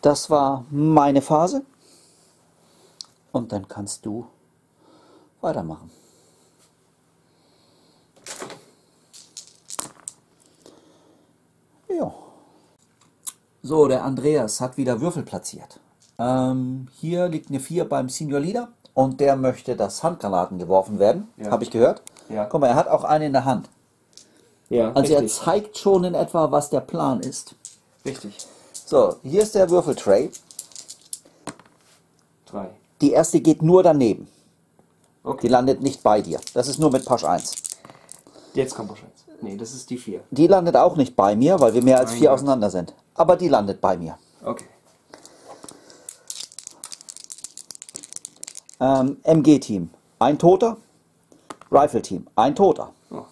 das war meine Phase. Und dann kannst du weitermachen. Ja. So, der Andreas hat wieder Würfel platziert. Ähm, hier liegt eine vier beim Senior Leader und der möchte, dass Handgranaten geworfen werden. Ja. Habe ich gehört. Ja. Guck mal, er hat auch eine in der Hand. Ja, also richtig. Er zeigt schon in etwa, was der Plan ist. Richtig. So, hier ist der Würfeltray. Drei. Die erste geht nur daneben. Okay. Die landet nicht bei dir. Das ist nur mit Pasch eins. Jetzt kommt Pasch eins. Ne, das ist die vier. Die landet auch nicht bei mir, weil wir mehr als vier auseinander sind. Aber die landet bei mir. Okay. Ähm, M G-Team, ein Toter. Rifle-Team, ein Toter. Oh.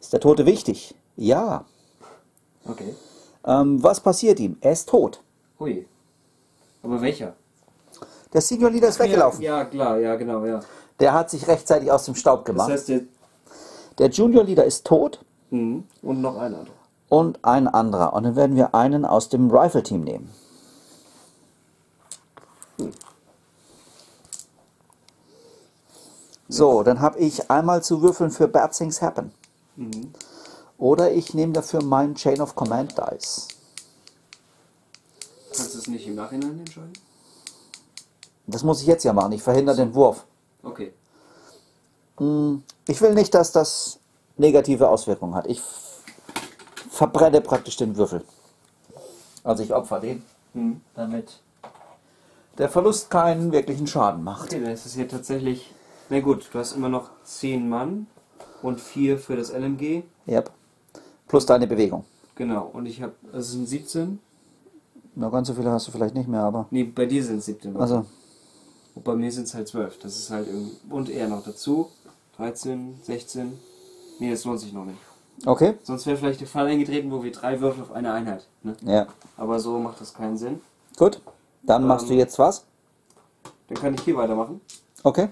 Ist der Tote wichtig? Ja. Okay. Ähm, was passiert ihm? Er ist tot. Hui. Aber welcher? Der Senior Leader ist Ach, weggelaufen. Ja, ja, klar, ja, genau, ja. Der hat sich rechtzeitig aus dem Staub gemacht. Das heißt, der, der Junior Leader ist tot. Mhm. Und noch ein anderer. Und ein anderer. Und dann werden wir einen aus dem Rifle-Team nehmen. Hm. So, dann habe ich einmal zu würfeln für Bad Things Happen. Mhm. Oder ich nehme dafür meinen Chain of Command Dice. Kannst du es nicht im Nachhinein entscheiden? Das muss ich jetzt ja machen. Ich verhindere den Wurf. Okay. Ich will nicht, dass das negative Auswirkungen hat. Ich verbrenne praktisch den Würfel. Also ich opfer den, mhm. damit der Verlust keinen wirklichen Schaden macht. Okay, dann ist es hier tatsächlich... Na gut, du hast immer noch zehn Mann und vier für das L M G. Yep. Plus deine Bewegung. Genau. Und ich habe... Also es sind siebzehn. Na, ganz so viele hast du vielleicht nicht mehr, aber... Nee, bei dir sind es siebzehn. Also. Und bei mir sind es halt zwölf. Das ist halt irgendwie... Und er noch dazu. dreizehn, sechzehn... Nee, das lohnt sich noch nicht. Okay. Sonst wäre vielleicht der Fall eingetreten, wo wir drei Würfel auf eine Einheit. Ne? Ja. Aber so macht das keinen Sinn. Gut. Dann ähm, machst du jetzt was? Dann kann ich hier weitermachen. Okay.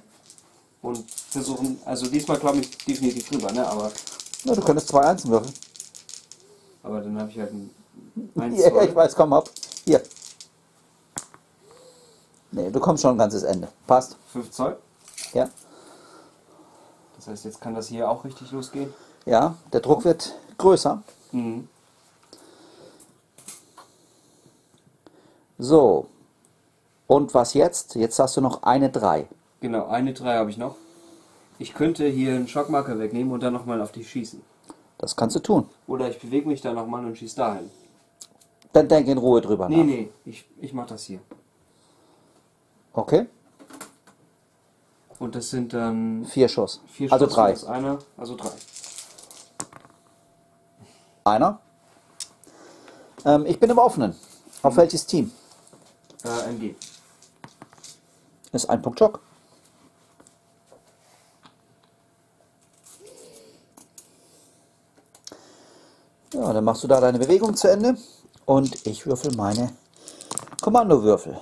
Und versuchen... Also diesmal klappe ich definitiv drüber, ne? Aber... Na, du könntest zwei Einsen würfeln. Aber dann habe ich halt ein... eins, ja, zwei. Ich weiß, komm ab. Hier. Ne, du kommst schon ein ganzes Ende. Passt. fünf Zoll? Ja. Das heißt, jetzt kann das hier auch richtig losgehen? Ja, der Druck wird größer. Mhm. So. Und was jetzt? Jetzt hast du noch eine drei. Genau, eine drei habe ich noch. Ich könnte hier einen Schockmarker wegnehmen und dann nochmal auf dich schießen. Das kannst du tun. Oder ich bewege mich da nochmal und schieße dahin. Dann denk in Ruhe drüber nee, nach. Nee, nee, ich, ich mach das hier. Okay. Und das sind dann... Vier Schuss. Vier Schuss, also drei. Das eine, also drei. Einer. Ähm, ich bin im Offenen. Auf mhm. welches Team? Äh, M G. Ist ein Punkt Schock. Ja, dann machst du da deine Bewegung zu Ende. Und ich würfel meine Kommandowürfel.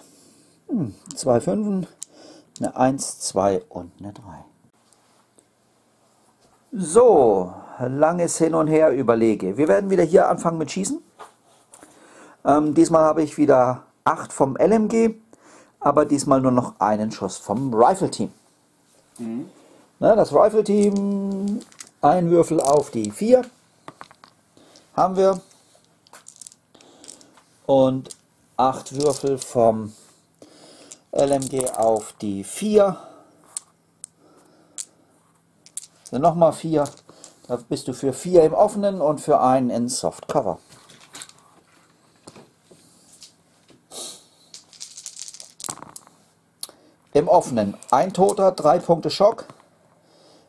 Hm, zwei Fünfen, eine Eins, zwei und eine Drei. So, langes Hin und Her überlege. Wir werden wieder hier anfangen mit Schießen. Ähm, diesmal habe ich wieder acht vom L M G, aber diesmal nur noch einen Schuss vom Rifle-Team. Mhm. Na, das Rifle-Team, ein Würfel auf die vier. Haben wir. Und acht Würfel vom L M G auf die vier. Dann nochmal vier. Da bist du für vier im Offenen und für einen in Softcover. Im Offenen ein Toter, drei Punkte Schock.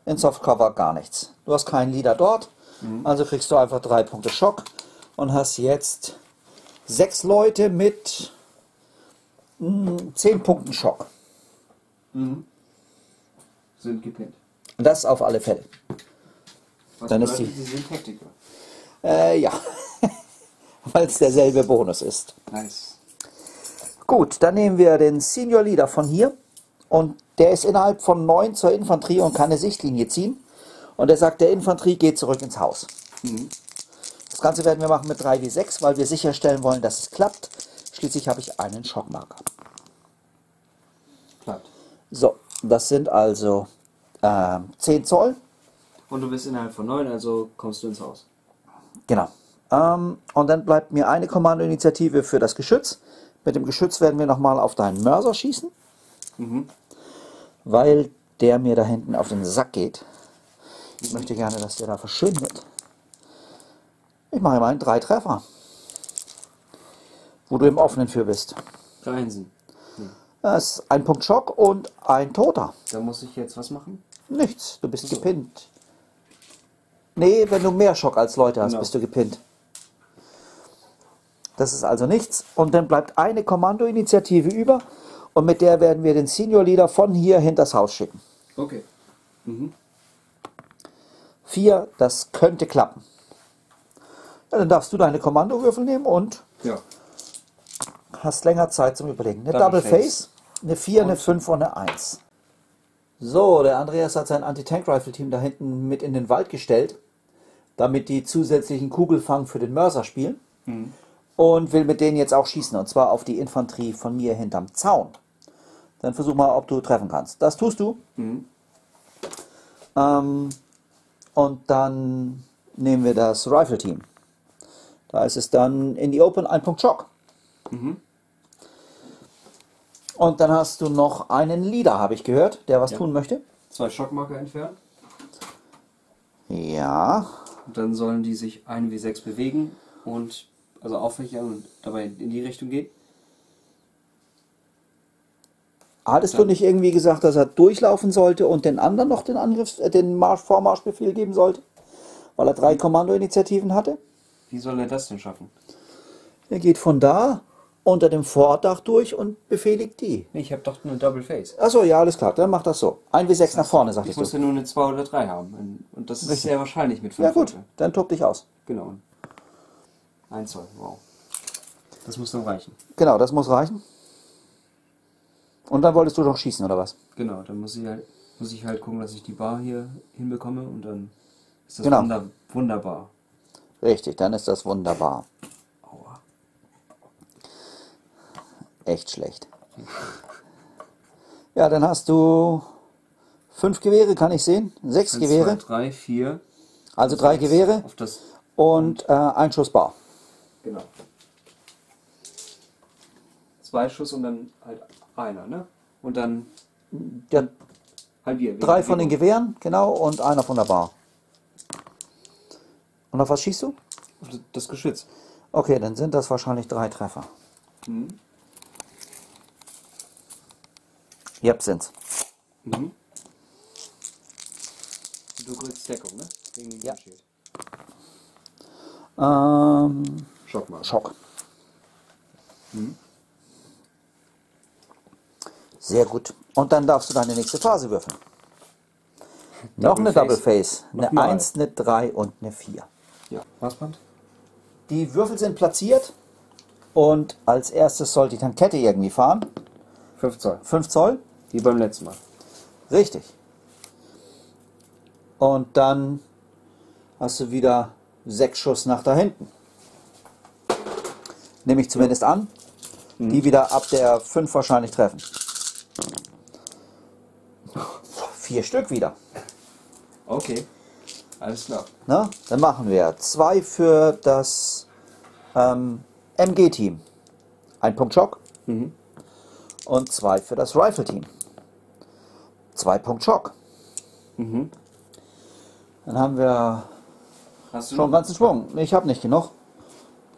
In Softcover gar nichts. Du hast keinen Leader dort. Mhm. Also kriegst du einfach drei Punkte Schock und hast jetzt sechs Leute mit zehn Punkten Schock. Mhm. Sind gepinnt. Das auf alle Fälle. Was Dann ist die, Sie sind Taktiker? Äh, ja. Weil es derselbe Bonus ist. Nice. Gut, dann nehmen wir den Senior Leader von hier. Und der ist innerhalb von neun zur Infanterie und kann eine Sichtlinie ziehen. Und er sagt, der Infanterie geht zurück ins Haus. Mhm. Das Ganze werden wir machen mit drei W sechs, weil wir sicherstellen wollen, dass es klappt. Schließlich habe ich einen Schockmarker. Klappt. So, das sind also äh, zehn Zoll. Und du bist innerhalb von neun, also kommst du ins Haus. Genau. Ähm, und dann bleibt mir eine Kommandoinitiative für das Geschütz. Mit dem Geschütz werden wir nochmal auf deinen Mörser schießen. Mhm. Weil der mir da hinten auf den Sack geht. Ich möchte gerne, dass der da verschwindet. Ich mache mal einen drei Treffer. Wo du im Offenen für bist. Reinsen. Hm. Das ist ein Punkt Schock und ein Toter. Da muss ich jetzt was machen? Nichts, du bist so. Gepinnt. Nee, wenn du mehr Schock als Leute hast, no. bist du gepinnt. Das ist also nichts. Und dann bleibt eine Kommandoinitiative über. Und mit der werden wir den Senior Leader von hier hinters Haus schicken. Okay. Mhm. Vier, das könnte klappen. Ja, dann darfst du deine Kommandowürfel nehmen und ja. hast länger Zeit zum Überlegen. Eine Double, Double Face, eine vier, und? Eine fünf und eine eins. So, der Andreas hat sein Anti-Tank-Rifle-Team da hinten mit in den Wald gestellt, damit die zusätzlichen Kugelfang für den Mörser spielen. Mhm. Und will mit denen jetzt auch schießen, und zwar auf die Infanterie von mir hinterm Zaun. Dann versuch mal, ob du treffen kannst. Das tust du. Mhm. Ähm, und dann nehmen wir das Rifle-Team. Da ist es dann in die Open ein Punkt Schock. Mhm. Und dann hast du noch einen Leader, habe ich gehört, der was ja. tun möchte. Zwei Schockmarker entfernen. Ja. Und dann sollen die sich ein W sechs bewegen und also auffächern und dabei in die Richtung gehen. Hattest dann. Du nicht irgendwie gesagt, dass er durchlaufen sollte und den anderen noch den Angriff, den Marsch, Vormarschbefehl geben sollte? Weil er drei Kommandoinitiativen hatte? Wie soll er das denn schaffen? Er geht von da unter dem Vordach durch und befehligt die. Ich habe doch nur Double Face. Achso, ja, alles klar, dann mach das so. ein W sechs nach vorne, sagst du. Ich musste nur eine zwei oder drei haben. Und das ist Richtig. Sehr wahrscheinlich mit fünf. Ja gut, dann tob dich aus. Genau. eins Zoll, wow. Das muss dann reichen. Genau, das muss reichen. Und dann wolltest du doch schießen, oder was? Genau, dann muss ich halt, muss ich halt gucken, dass ich die Bar hier hinbekomme und dann ist das genau. wunder, wunderbar. Richtig, dann ist das wunderbar. Aua. Echt schlecht. Ja, dann hast du fünf Gewehre, kann ich sehen. Sechs eins, Gewehre. Zwei, drei, vier. Also drei Gewehre auf das und äh, ein Schuss Bar. Genau. Zwei Schuss und dann halt einer, ne? Und dann ja, halbieren. Drei von den Gewehren, genau, und einer von der Bar. Und auf was schießt du? Das Geschütz. Okay, dann sind das wahrscheinlich drei Treffer. Mhm. Ja, sind's. Mhm. Du kriegst Deckung, ne? Gegen ja. Schild. Ähm, Schock mal. Schock. Mhm. Sehr gut. Und dann darfst du deine nächste Phase würfeln. Noch eine Double Face. Eine eins, eine drei und eine vier. Ja. Maßband? Die Würfel sind platziert und als erstes soll die Tankette irgendwie fahren. fünf Zoll. fünf Zoll? Wie beim letzten Mal. Richtig. Und dann hast du wieder sechs Schuss nach da hinten. Nehme ich zumindest an. Mhm. Die wieder ab der fünf wahrscheinlich treffen. Vier Stück wieder. Okay, alles klar. Na, dann machen wir zwei für das ähm, M G-Team. Ein Punkt Schock. Mhm. Und zwei für das Rifle-Team. Zwei Punkt Schock. Mhm. Dann haben wir Hast du schon einen ganzen Schwung. Ich habe nicht genug.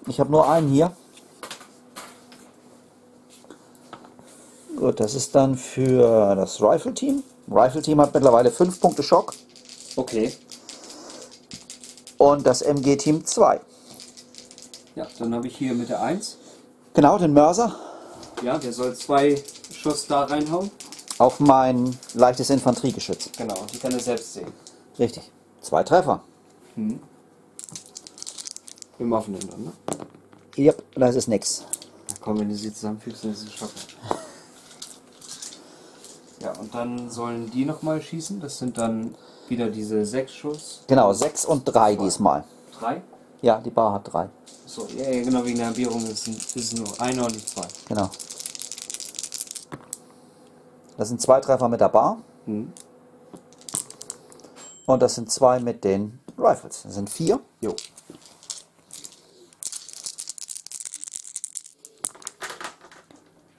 Ich habe nur einen hier. Gut, das ist dann für das Rifle-Team. Rifle-Team hat mittlerweile fünf Punkte Schock. Okay. Und das M G-Team zwei. Ja, dann habe ich hier mit der eins. Genau, den Mörser. Ja, der soll zwei Schuss da reinhauen. Auf mein leichtes Infanteriegeschütz. Genau, die kann er selbst sehen. Richtig. Zwei Treffer. Hm. Im Waffen dann, ne? Ja, yep, das ist nix. Na komm, wenn du sie zusammenfügst, dann ist es Schock. Ja, und dann sollen die nochmal schießen. Das sind dann wieder diese sechs Schuss. Genau, sechs und drei diesmal. Drei? Ja, die Bar hat drei. So, ja, ja, genau, wegen der Halbierung ist es nur einer und zwei. Genau. Das sind zwei Treffer mit der Bar. Mhm. Und das sind zwei mit den Rifles. Das sind vier. Jo.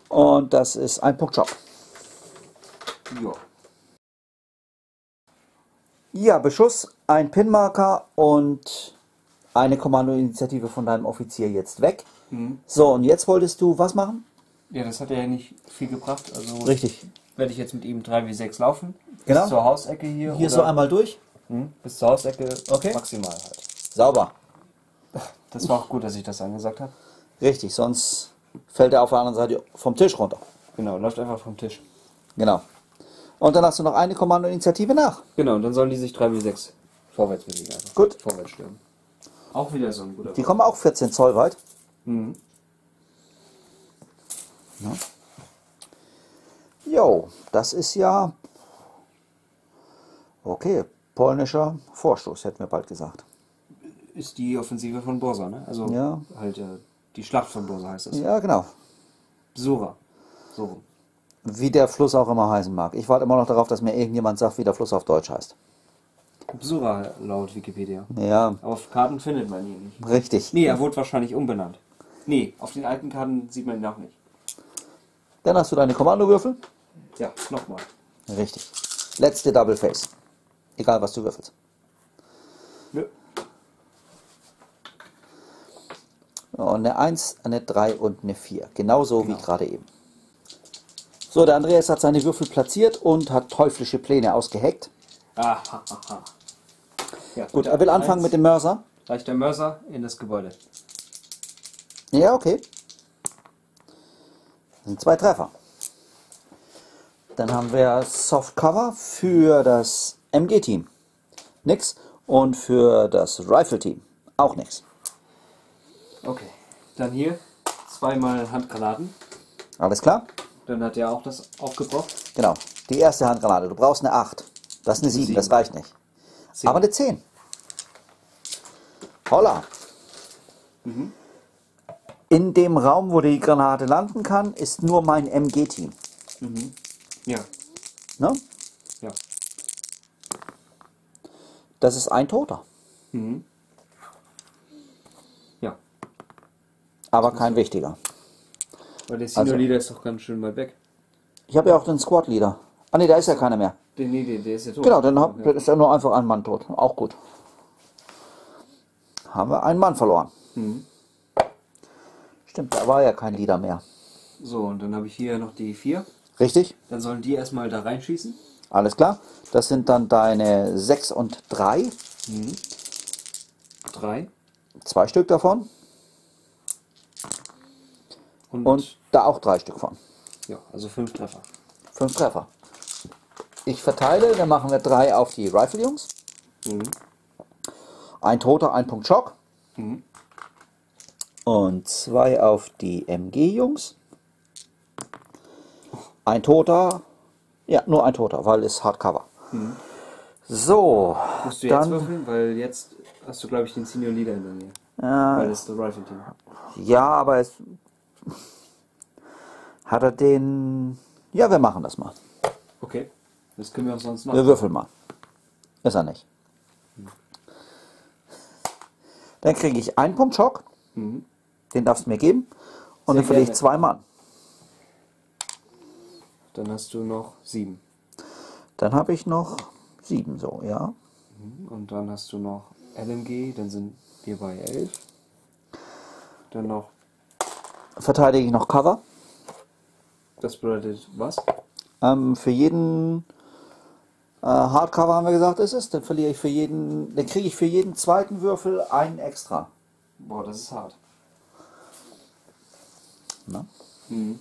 Und das ist ein Punkt Schock. Ja. Ja, Beschuss, ein Pinmarker und eine Kommandoinitiative von deinem Offizier jetzt weg. Mhm. So, und jetzt wolltest du was machen? Ja, das hat ja nicht viel gebracht. Also richtig. Werde ich jetzt mit ihm drei gegen sechs laufen. Genau. Bis zur Hausecke hier. Hier so einmal durch. Mhm. Bis zur Hausecke, okay. Maximal halt. Sauber. Das war auch gut, dass ich das angesagt habe. Richtig, sonst fällt er auf der anderen Seite vom Tisch runter. Genau, läuft einfach vom Tisch. Genau. Und dann hast du noch eine Kommandoinitiative nach. Genau, und dann sollen die sich drei gegen sechs vorwärts bewegen. Einfach. Gut. Vorwärts stürmen. Auch wieder so ein guter. Die kommen auch vierzehn Zoll weit. Mhm. Jo, das ist ja... Okay, polnischer Vorstoß, hätten wir bald gesagt. Ist die Offensive von Bzura, ne? Also ja. Halt äh, die Schlacht von Bzura heißt das. Ja, genau. Bzura. So. Wie der Fluss auch immer heißen mag. Ich warte immer noch darauf, dass mir irgendjemand sagt, wie der Fluss auf Deutsch heißt. Bzura laut Wikipedia. Ja. Aber auf Karten findet man ihn nicht. Richtig. Nee, er wurde wahrscheinlich umbenannt. Nee, auf den alten Karten sieht man ihn auch nicht. Dann hast du deine Kommandowürfel. Ja, nochmal. Richtig. Letzte Double Face. Egal, was du würfelst. Nö. Ja. Und eine eins, eine drei und eine vier. Genauso genau. Wie gerade eben. So, der Andreas hat seine Würfel platziert und hat teuflische Pläne ausgeheckt. Ah, ha, ha, ha. Ja, gut, gut, er will anfangen mit dem Mörser. Reicht der Mörser in das Gebäude. Ja, okay. Das sind zwei Treffer. Dann haben wir Softcover für das M G-Team. Nix. Und für das Rifle-Team. Auch nix. Okay, dann hier zweimal Handgranaten. Alles klar. Dann hat er auch das aufgebraucht. Genau, die erste Handgranate. Du brauchst eine acht. Das ist eine sieben, das reicht nicht. zehn. Aber eine zehn. Holla. Mhm. In dem Raum, wo die Granate landen kann, ist nur mein M G-Team. Mhm. Ja. Ne? Ja. Das ist ein Toter. Mhm. Ja. Aber kein wichtiger. Weil der Senior Leader also, ist doch ganz schön mal weg. Ich habe ja auch den Squad Leader. Ah ne, da ist ja keiner mehr. Den, nee, der, der ist ja tot. Genau, dann hab, ja. Ist ja nur einfach ein Mann tot. Auch gut. Haben wir einen Mann verloren. Mhm. Stimmt, da war ja kein Leader mehr. So, und dann habe ich hier noch die vier. Richtig. Dann sollen die erstmal da reinschießen. Alles klar. Das sind dann deine sechs und drei. Mhm. drei. Zwei Stück davon. Und, und da auch drei Stück von. Ja, also fünf Treffer. Fünf Treffer. Ich verteile, dann machen wir drei auf die Rifle-Jungs. Mhm. Ein Toter, ein Punkt Schock. Mhm. Und zwei auf die M G-Jungs. Ein Toter. Ja, nur ein Toter, weil es Hardcover. Mhm. So. Musst du jetzt dann würfeln, weil jetzt hast du, glaube ich, den Senior Leader in der Nähe. Ja. Weil es das Rifle-Team. Ja, aber es... Hat er den... Ja, wir machen das mal. Okay. Das können wir auch sonst noch. Wir würfeln mal. Ist er nicht. Mhm. Dann kriege ich einen Punkt Schock. Mhm. Den darfst du mir geben. Und Sehr dann verliere ich zwei Mann. Dann hast du noch sieben. Dann habe ich noch sieben, so, ja. Mhm. Und dann hast du noch L M G, dann sind wir bei elf. Dann noch... Verteidige ich noch Cover. Das bedeutet was? Ähm, für jeden äh, Hardcover haben wir gesagt, ist es. Dann verliere ich für jeden, dann kriege ich für jeden zweiten Würfel einen extra. Boah, das ist hart. Na? Mhm.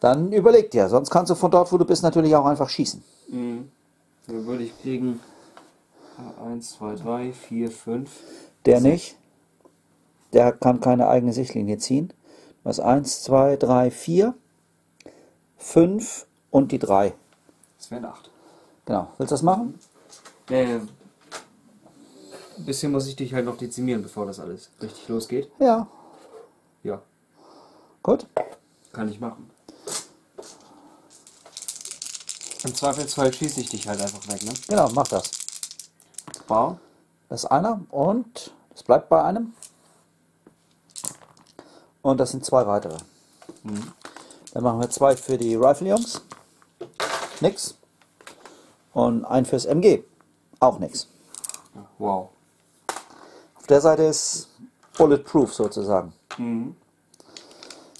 Dann überleg dir, sonst kannst du von dort, wo du bist, natürlich auch einfach schießen. Mhm. Dann würde ich kriegen eins, zwei, drei, vier, fünf. Der nicht. Der kann keine eigene Sichtlinie ziehen. Was eins, zwei, drei, vier. fünf und die drei. Das wären acht. Genau. Willst du das machen? Äh, ein bisschen muss ich dich halt noch dezimieren, bevor das alles richtig losgeht. Ja. Ja. Gut. Kann ich machen. Im Zweifelsfall schieße ich dich halt einfach weg, ne? Genau, mach das. Wow. Das ist einer und das bleibt bei einem. Und das sind zwei weitere. Mhm. Dann machen wir zwei für die Rifle-Jungs. Nix. Und ein fürs M G. Auch nix. Wow. Auf der Seite ist Bulletproof sozusagen. Mhm.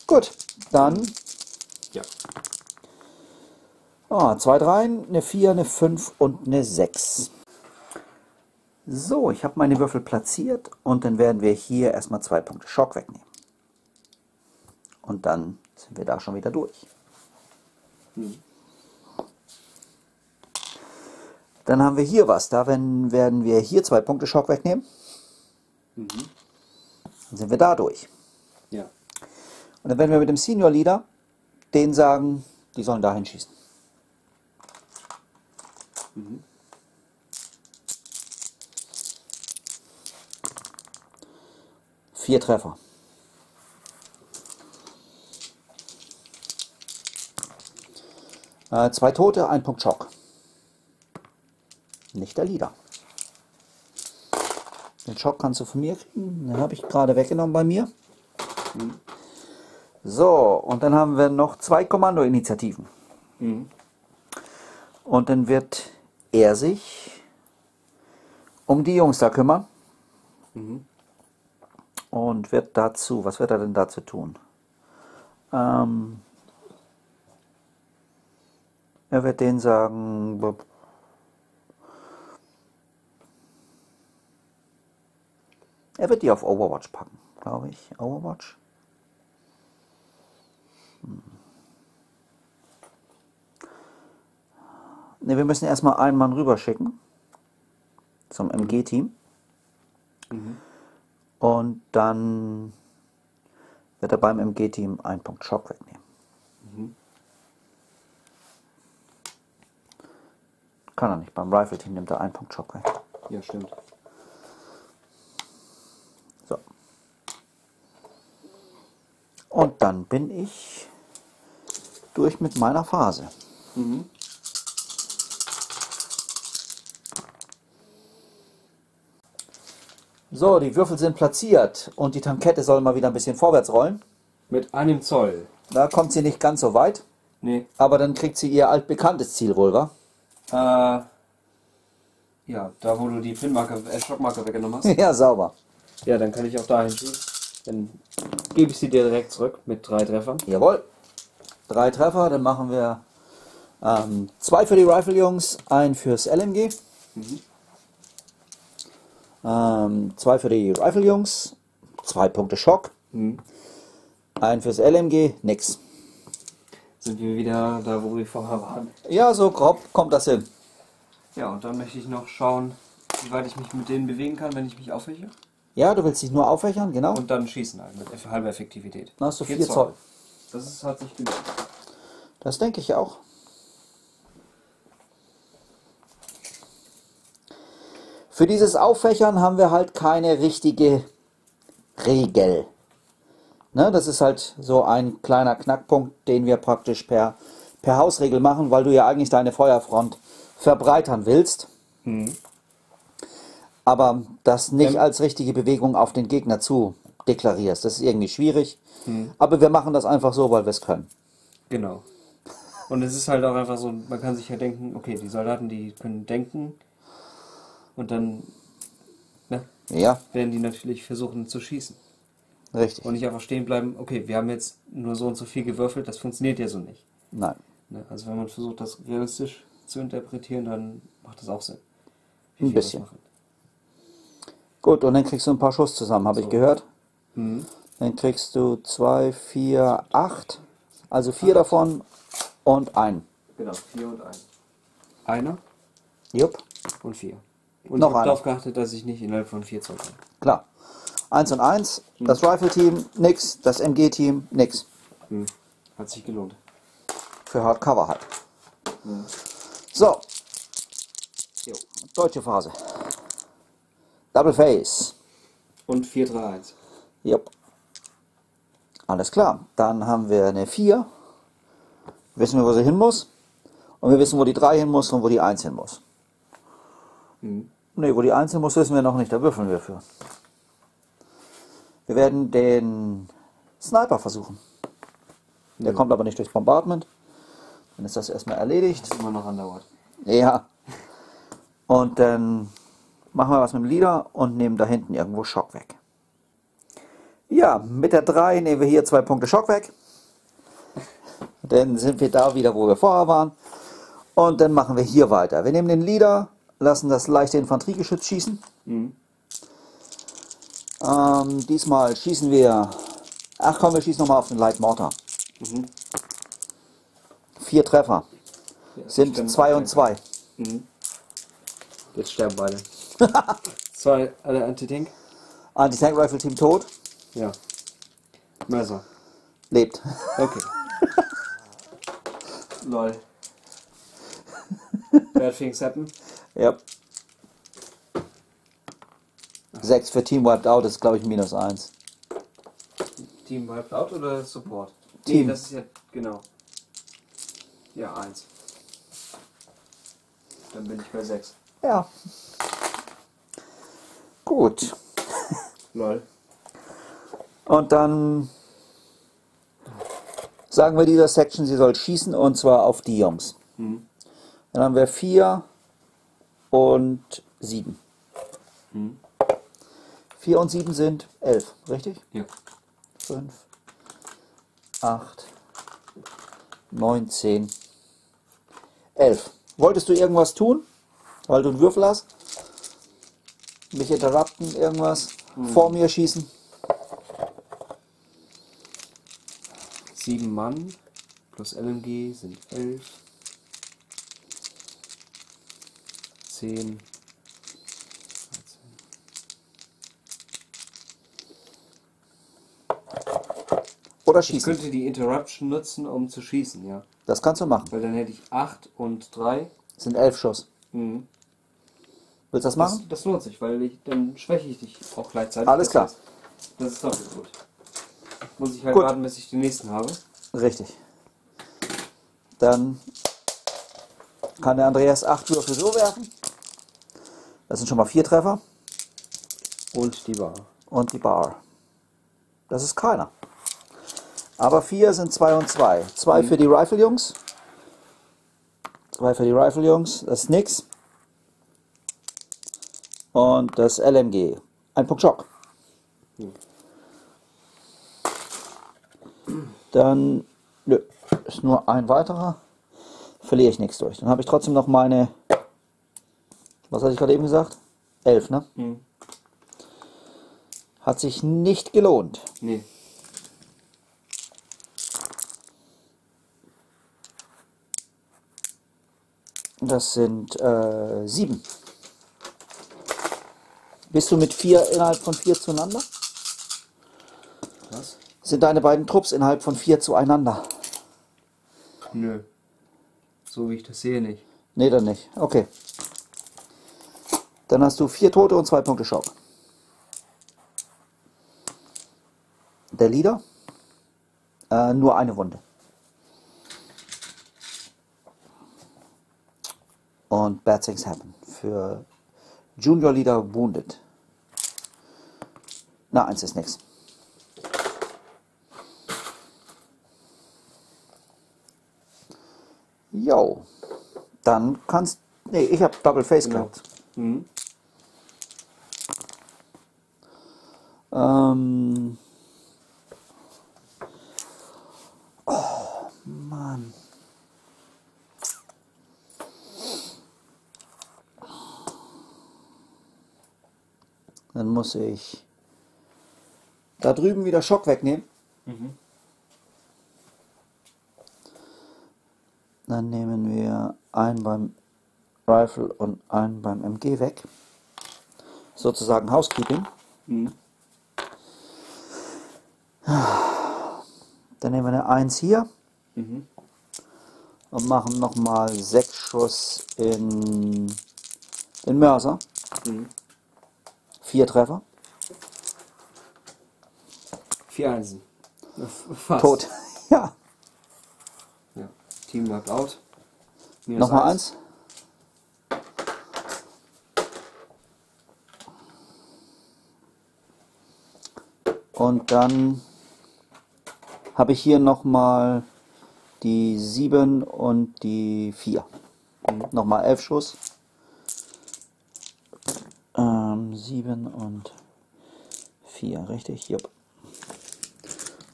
Gut, dann. Ja. Oh, zwei Dreien, eine Vier, eine Fünf und eine Sechs. So, ich habe meine Würfel platziert und dann werden wir hier erstmal zwei Punkte Schock wegnehmen. Und dann sind wir da schon wieder durch. Hm. Dann haben wir hier was. Da werden, werden wir hier zwei Punkte Schock wegnehmen. Mhm. Dann sind wir da durch. Ja. Und dann werden wir mit dem Senior Leader denen sagen, die sollen da hinschießen. Mhm. Vier Treffer. Zwei Tote, ein Punkt Schock. Nicht der Leader. Den Schock kannst du von mir kriegen. Den habe ich gerade weggenommen bei mir. Mhm. So, und dann haben wir noch zwei Kommandoinitiativen. Mhm. Und dann wird er sich um die Jungs da kümmern. Mhm. Und wird dazu, was wird er denn dazu tun? Ähm... Er wird denen sagen, Bob. Er wird die auf Overwatch packen, glaube ich. Overwatch. Hm. Ne, wir müssen erstmal einen Mann rüberschicken zum M G-Team. Mhm. Und dann wird er beim M G-Team einen Punkt Schock wegnehmen. Mhm. Kann er nicht. Beim Rifle-Team nimmt er einen Punkt Schock weg. Ja, stimmt. So. Und dann bin ich durch mit meiner Phase. Mhm. So, die Würfel sind platziert und die Tankette soll mal wieder ein bisschen vorwärts rollen. Mit einem Zoll. Da kommt sie nicht ganz so weit. Nee. Aber dann kriegt sie ihr altbekanntes Ziel wohl, wa? Äh, ja, da wo du die Pinmarker, äh, Schockmarker weggenommen hast. Ja, sauber. Ja, dann kann ich auch dahin schieben. Dann gebe ich sie dir direkt zurück mit drei Treffern. Jawohl. drei Treffer, dann machen wir ähm, zwei für die Rifle-Jungs, ein fürs L M G. Mhm. Ähm, zwei für die Rifle-Jungs, zwei Punkte Schock, mhm. ein fürs L M G, nix. Sind wir wieder da, wo wir vorher waren? Ja, so grob kommt das hin. Ja, und dann möchte ich noch schauen, wie weit ich mich mit denen bewegen kann, wenn ich mich aufwächere. Ja, du willst dich nur aufwächern, genau. Und dann schießen halt mit halber Effektivität. Dann hast du vier Zoll. Zoll. Das ist, hat sich gelohnt. Das denke ich auch. Für dieses Auffächern haben wir halt keine richtige Regel. Ne, das ist halt so ein kleiner Knackpunkt, den wir praktisch per, per Hausregel machen, weil du ja eigentlich deine Feuerfront verbreitern willst. Mhm. Aber das nicht ähm. als richtige Bewegung auf den Gegner zu deklarierst. Das ist irgendwie schwierig. Mhm. Aber wir machen das einfach so, weil wir es können. Genau. Und es ist halt auch einfach so, man kann sich ja denken, okay, die Soldaten, die können denken. Und dann ne, ja. werden die natürlich versuchen zu schießen. Richtig. Und nicht einfach stehen bleiben, okay, wir haben jetzt nur so und so viel gewürfelt, das funktioniert ja so nicht. Nein. Ne, also wenn man versucht, das realistisch zu interpretieren, dann macht das auch Sinn. Ein bisschen. Gut, und dann kriegst du ein paar Schuss zusammen, habe so. ich gehört. Mhm. Dann kriegst du zwei, vier, acht. Also vier ah, davon und ein. Genau, vier und ein. Einer? Jupp. Und vier. Und noch ich habe darauf geachtet, dass ich nicht innerhalb von vier Zoll bin. Klar. Eins und eins, hm. das Rifle-Team, nix, das M G-Team, nix. Hm. Hat sich gelohnt. Für Hardcover halt. Hm. So. Jo. Deutsche Phase. Double Face. Und vier drei eins. Jupp. Alles klar. Dann haben wir eine vier. Wissen wir, wo sie hin muss. Und wir wissen, wo die drei hin muss und wo die eins hin muss. Hm. Ne, wo die eins hin muss, wissen wir noch nicht, da würfeln wir für. Wir werden den Sniper versuchen. Der ja. kommt aber nicht durchs Bombardment. Dann ist das erstmal erledigt. Das ist immer noch andauert. Ja. Und dann machen wir was mit dem Leader und nehmen da hinten irgendwo Schock weg. Ja, mit der drei nehmen wir hier zwei Punkte Schock weg. Dann sind wir da wieder, wo wir vorher waren. Und dann machen wir hier weiter. Wir nehmen den Leader, lassen das leichte Infanteriegeschütz schießen. Mhm. Ähm, diesmal schießen wir... Ach komm, wir schießen nochmal auf den Light Mortar. Mhm. Vier Treffer. Ja, sind zwei und zwei. Mhm. Jetzt sterben beide. Zwei, alle Anti-Tank. Anti-Tank-Rifle-Team tot. Ja. Mörser. Lebt. Okay. Lol. Bad things happen. Ja. sechs für Team Wiped Out ist, glaube ich, minus eins. Team Wiped Out oder Support? Team. Nee, das ist ja, genau. Ja, eins. Dann bin ich bei sechs. Ja. Gut. Lol. Und dann sagen wir dieser Section, sie soll schießen, und zwar auf die Jungs. Mhm. Dann haben wir vier und sieben. Mhm. vier und sieben sind elf, richtig? Ja. fünf, acht, neun, zehn, elf. Wolltest du irgendwas tun, weil du einen Würfel hast? Mich interrupten, irgendwas? Hm. Vor mir schießen? sieben Mann plus L M G sind elf. zehn. Oder schießen. Ich könnte die Interruption nutzen, um zu schießen, ja. Das kannst du machen. Weil dann hätte ich acht und drei. Das sind elf Schuss. Mhm. Willst du das machen? Das, das lohnt sich, weil ich, dann schwäche ich dich auch gleichzeitig. Alles klar. Das ist doppelt gut. Muss ich halt gut. warten, bis ich den nächsten habe. Richtig. Dann kann der Andreas acht Würfel so werfen. Das sind schon mal vier Treffer. Und die Bar. Und die Bar. Das ist keiner. Aber vier sind zwei und zwei. zwei mhm. für die Rifle-Jungs. zwei für die Rifle-Jungs. Das ist nix. Und das L M G. Ein Punkt Schock. Mhm. Dann, nö, ist nur ein weiterer, verliere ich nichts durch. Dann habe ich trotzdem noch meine, was hatte ich gerade eben gesagt? elf, ne? Mhm. Hat sich nicht gelohnt. Nee. Das sind äh, sieben. Bist du mit vier innerhalb von vier zueinander? Was? Sind deine beiden Trupps innerhalb von vier zueinander? Nö. So wie ich das sehe, nicht. Nee, dann nicht. Okay. Dann hast du vier Tote und zwei Punkte Schock. Der Leader? Äh, nur eine Wunde. Und Bad Things Happen für Junior Leader Wounded. Na, eins ist nix. Jo. Dann kannst... Nee, ich habe Double Face genau. gehabt. Mhm. Ähm... Oh, Mann. Dann muss ich da drüben wieder Schock wegnehmen. Mhm. Dann nehmen wir einen beim Rifle und einen beim M G weg. Sozusagen Housekeeping. Mhm. Dann nehmen wir eine eins hier. Mhm. Und machen nochmal sechs Schuss in den Mörser. Mhm. Vier Treffer. Vier Einsen. Fast. Tot. Ja. Ja. Team wiped out. Minus Nochmal eins. eins. Und dann habe ich hier nochmal die sieben und die vier. Mhm. Nochmal elf Schuss. sieben und vier, richtig? Jupp.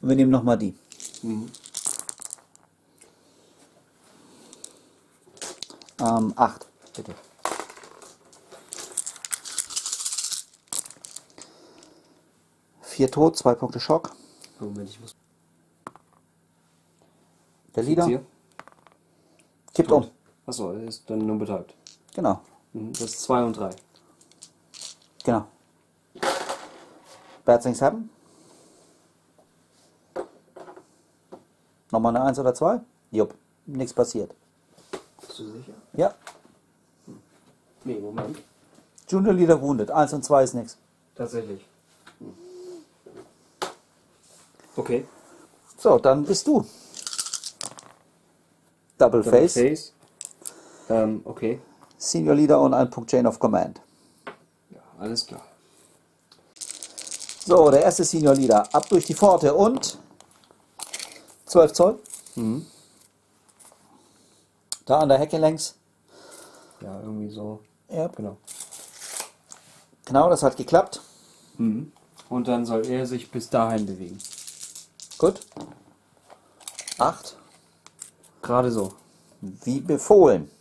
Und wir nehmen nochmal die. Mhm. Ähm, acht, bitte. vier tot, zwei Punkte Schock. Moment, ich muss... Der Leader kippt um. Achso, er ist dann nur betäubt. Genau. Das ist zwei und drei. Genau. Bad Things Happen. Nochmal eine eins oder zwei. Jupp, nichts passiert. Bist du sicher? Ja. Hm. Nee, Moment. Junior Leader Wounded. eins und zwei ist nichts. Tatsächlich. Hm. Okay. So, dann bist du. Double, Double Face. Face. Ähm, okay. Senior Leader und ein Punkt Chain of Command. Alles klar. So, der erste Senior Leader. Ab durch die Pforte und zwölf Zoll. Mhm. Da an der Hecke längs. Ja, irgendwie so. Ja, genau. Genau, das hat geklappt. Mhm. Und dann soll er sich bis dahin bewegen. Gut. acht. Gerade so. Wie befohlen.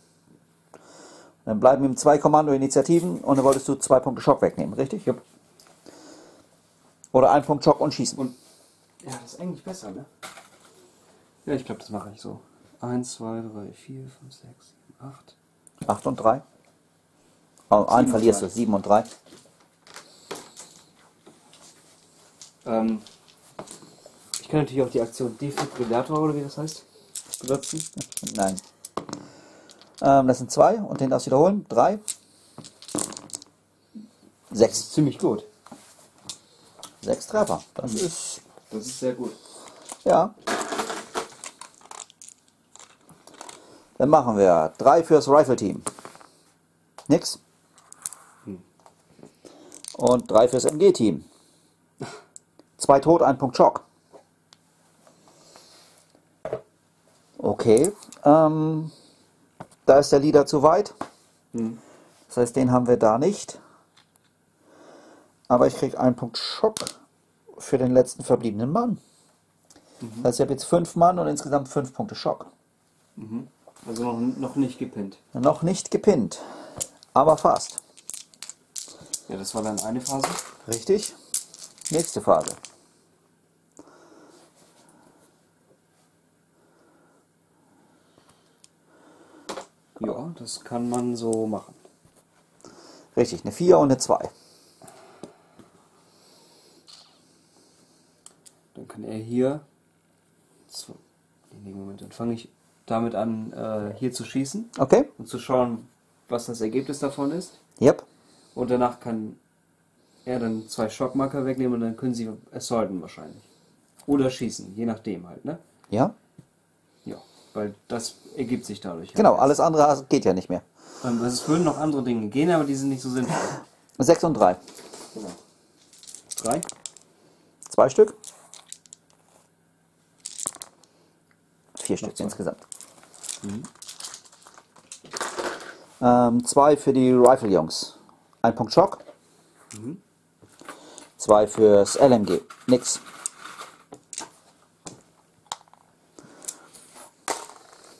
Dann bleiben ihm zwei Kommando-Initiativen und dann wolltest du zwei Punkte Schock wegnehmen, richtig? Jupp. Oder einen Punkt Schock und schießen. Und ja, das ist eigentlich besser, ne? Ja, ich glaube, das mache ich so. eins, zwei, drei, vier, fünf, sechs, sieben, acht. acht und drei. Oh, einen verlierst du, sieben und drei. Ähm, ich kann natürlich auch die Aktion Defibrillator, oder wie das heißt, benutzen. Nein. Das sind zwei und den darfst du wiederholen. drei. sechs. Ziemlich gut. sechs Treffer. Das mhm. ist. Das ist sehr gut. Ja. Dann machen wir drei fürs Rifle-Team. Nix. Hm. Und drei fürs M G-Team. zwei tot, ein Punkt Schock. Okay. Ähm. Da ist der Leader zu weit. Mhm. Das heißt, den haben wir da nicht. Aber ich kriege einen Punkt Schock für den letzten verbliebenen Mann. Mhm. Das heißt, ich habe jetzt fünf Mann und insgesamt fünf Punkte Schock. Mhm. Also noch, noch nicht gepinnt. Noch nicht gepinnt, aber fast. Ja, das war dann eine Phase. Richtig. Nächste Phase. Ja, das kann man so machen. Richtig, eine vier und eine zwei. Dann kann er hier... In dem Moment, dann fange ich damit an, äh, hier zu schießen. Okay. Und zu schauen, was das Ergebnis davon ist. Yep. Und danach kann er dann zwei Schockmarker wegnehmen und dann können sie assaulten wahrscheinlich. Oder schießen, je nachdem halt, ne? Ja. Ja, weil das ergibt sich dadurch. Genau, halt alles andere geht ja nicht mehr. Es würden noch andere Dinge gehen, aber die sind nicht so sinnvoll. sechs und drei. Genau. drei. Zwei Stück. Vier Stück insgesamt. Mhm. Ähm, zwei für die Rifle-Jungs. Ein Punkt Schock. Mhm. Zwei fürs L M G. Nix.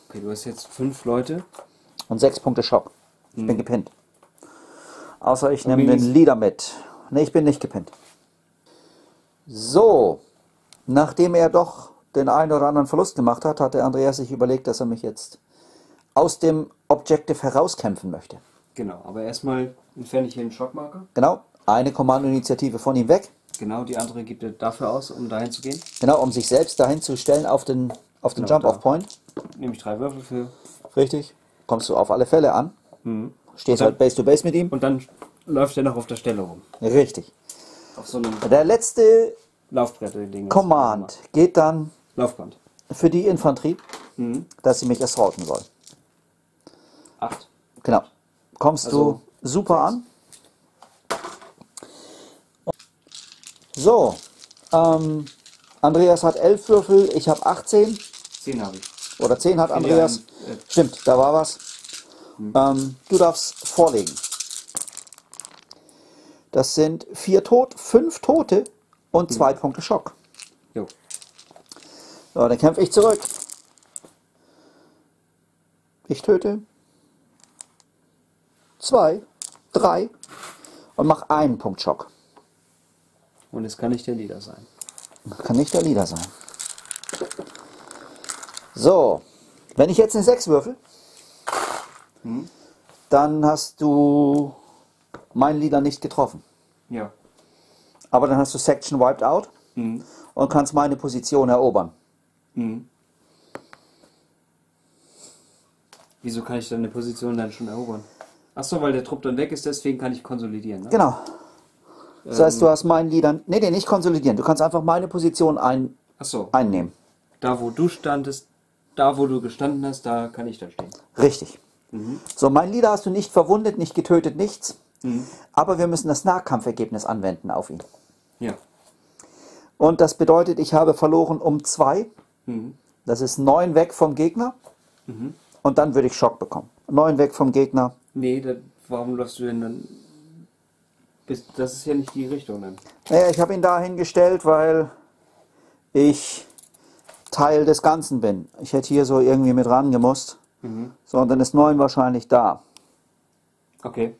Okay, du hast jetzt fünf Leute. Und sechs Punkte Schock. Ich mhm. bin gepinnt. Außer ich nehme den Leader mit. Ne, ich bin nicht gepinnt. So. Nachdem er doch den einen oder anderen Verlust gemacht hat, hatte Andreas sich überlegt, dass er mich jetzt aus dem Objective herauskämpfen möchte. Genau, aber erstmal entferne ich hier einen Schockmarker. Genau, eine Kommandoinitiative von ihm weg. Genau, die andere gibt er dafür aus, um dahin zu gehen. Genau, um sich selbst dahin zu stellen auf den, auf den genau, Jump-Off-Point. Nehme ich drei Würfel für. Richtig, kommst du auf alle Fälle an, mhm. stehst dann halt Base-to-Base mit ihm. Und dann läuft er noch auf der Stelle rum. Richtig. Auf so einem der letzte Laufbrett-Ding Command geht dann Laufband. Für die Infanterie, mhm. dass sie mich assaulten soll. Acht. Genau. Kommst also du super sechs. An. So. Ähm, Andreas hat elf Würfel, ich habe achtzehn. zehn habe ich. Oder zehn hat Andreas. Einen, äh, Stimmt, da war was. Mhm. Ähm, du darfst vorlegen. Das sind vier Tot, fünf Tote und mhm. zwei Punkte Schock. Jo. So, dann kämpfe ich zurück. Ich töte zwei, drei und mache einen Punkt Schock. Und es kann nicht der Leader sein. Das kann nicht der Leader sein. So, wenn ich jetzt eine sechs würfel, hm? dann hast du meinen Leader nicht getroffen. Ja. Aber dann hast du Section Wiped Out hm. und kannst meine Position erobern. Mhm. Wieso kann ich dann eine Position dann schon erobern? Achso, weil der Trupp dann weg ist, deswegen kann ich konsolidieren. Ne? Genau. Das ähm, heißt, du hast meinen Leadern... Nee, nee, nicht konsolidieren. Du kannst einfach meine Position ein, ach so. einnehmen. Da, wo du standest, da, wo du gestanden hast, da kann ich dann stehen. Richtig. Mhm. So, mein Leader hast du nicht verwundet, nicht getötet, nichts. Mhm. Aber wir müssen das Nahkampfergebnis anwenden auf ihn. Ja. Und das bedeutet, ich habe verloren um zwei. Mhm. Das ist neun weg vom Gegner mhm. und dann würde ich Schock bekommen. neun weg vom Gegner. Nee, da, warum läufst du denn dann... Bist, das ist ja nicht die Richtung dann. Naja, ich habe ihn dahin gestellt, weil ich Teil des Ganzen bin. Ich hätte hier so irgendwie mit rangemusst. Mhm. So, und dann ist neun wahrscheinlich da. Okay.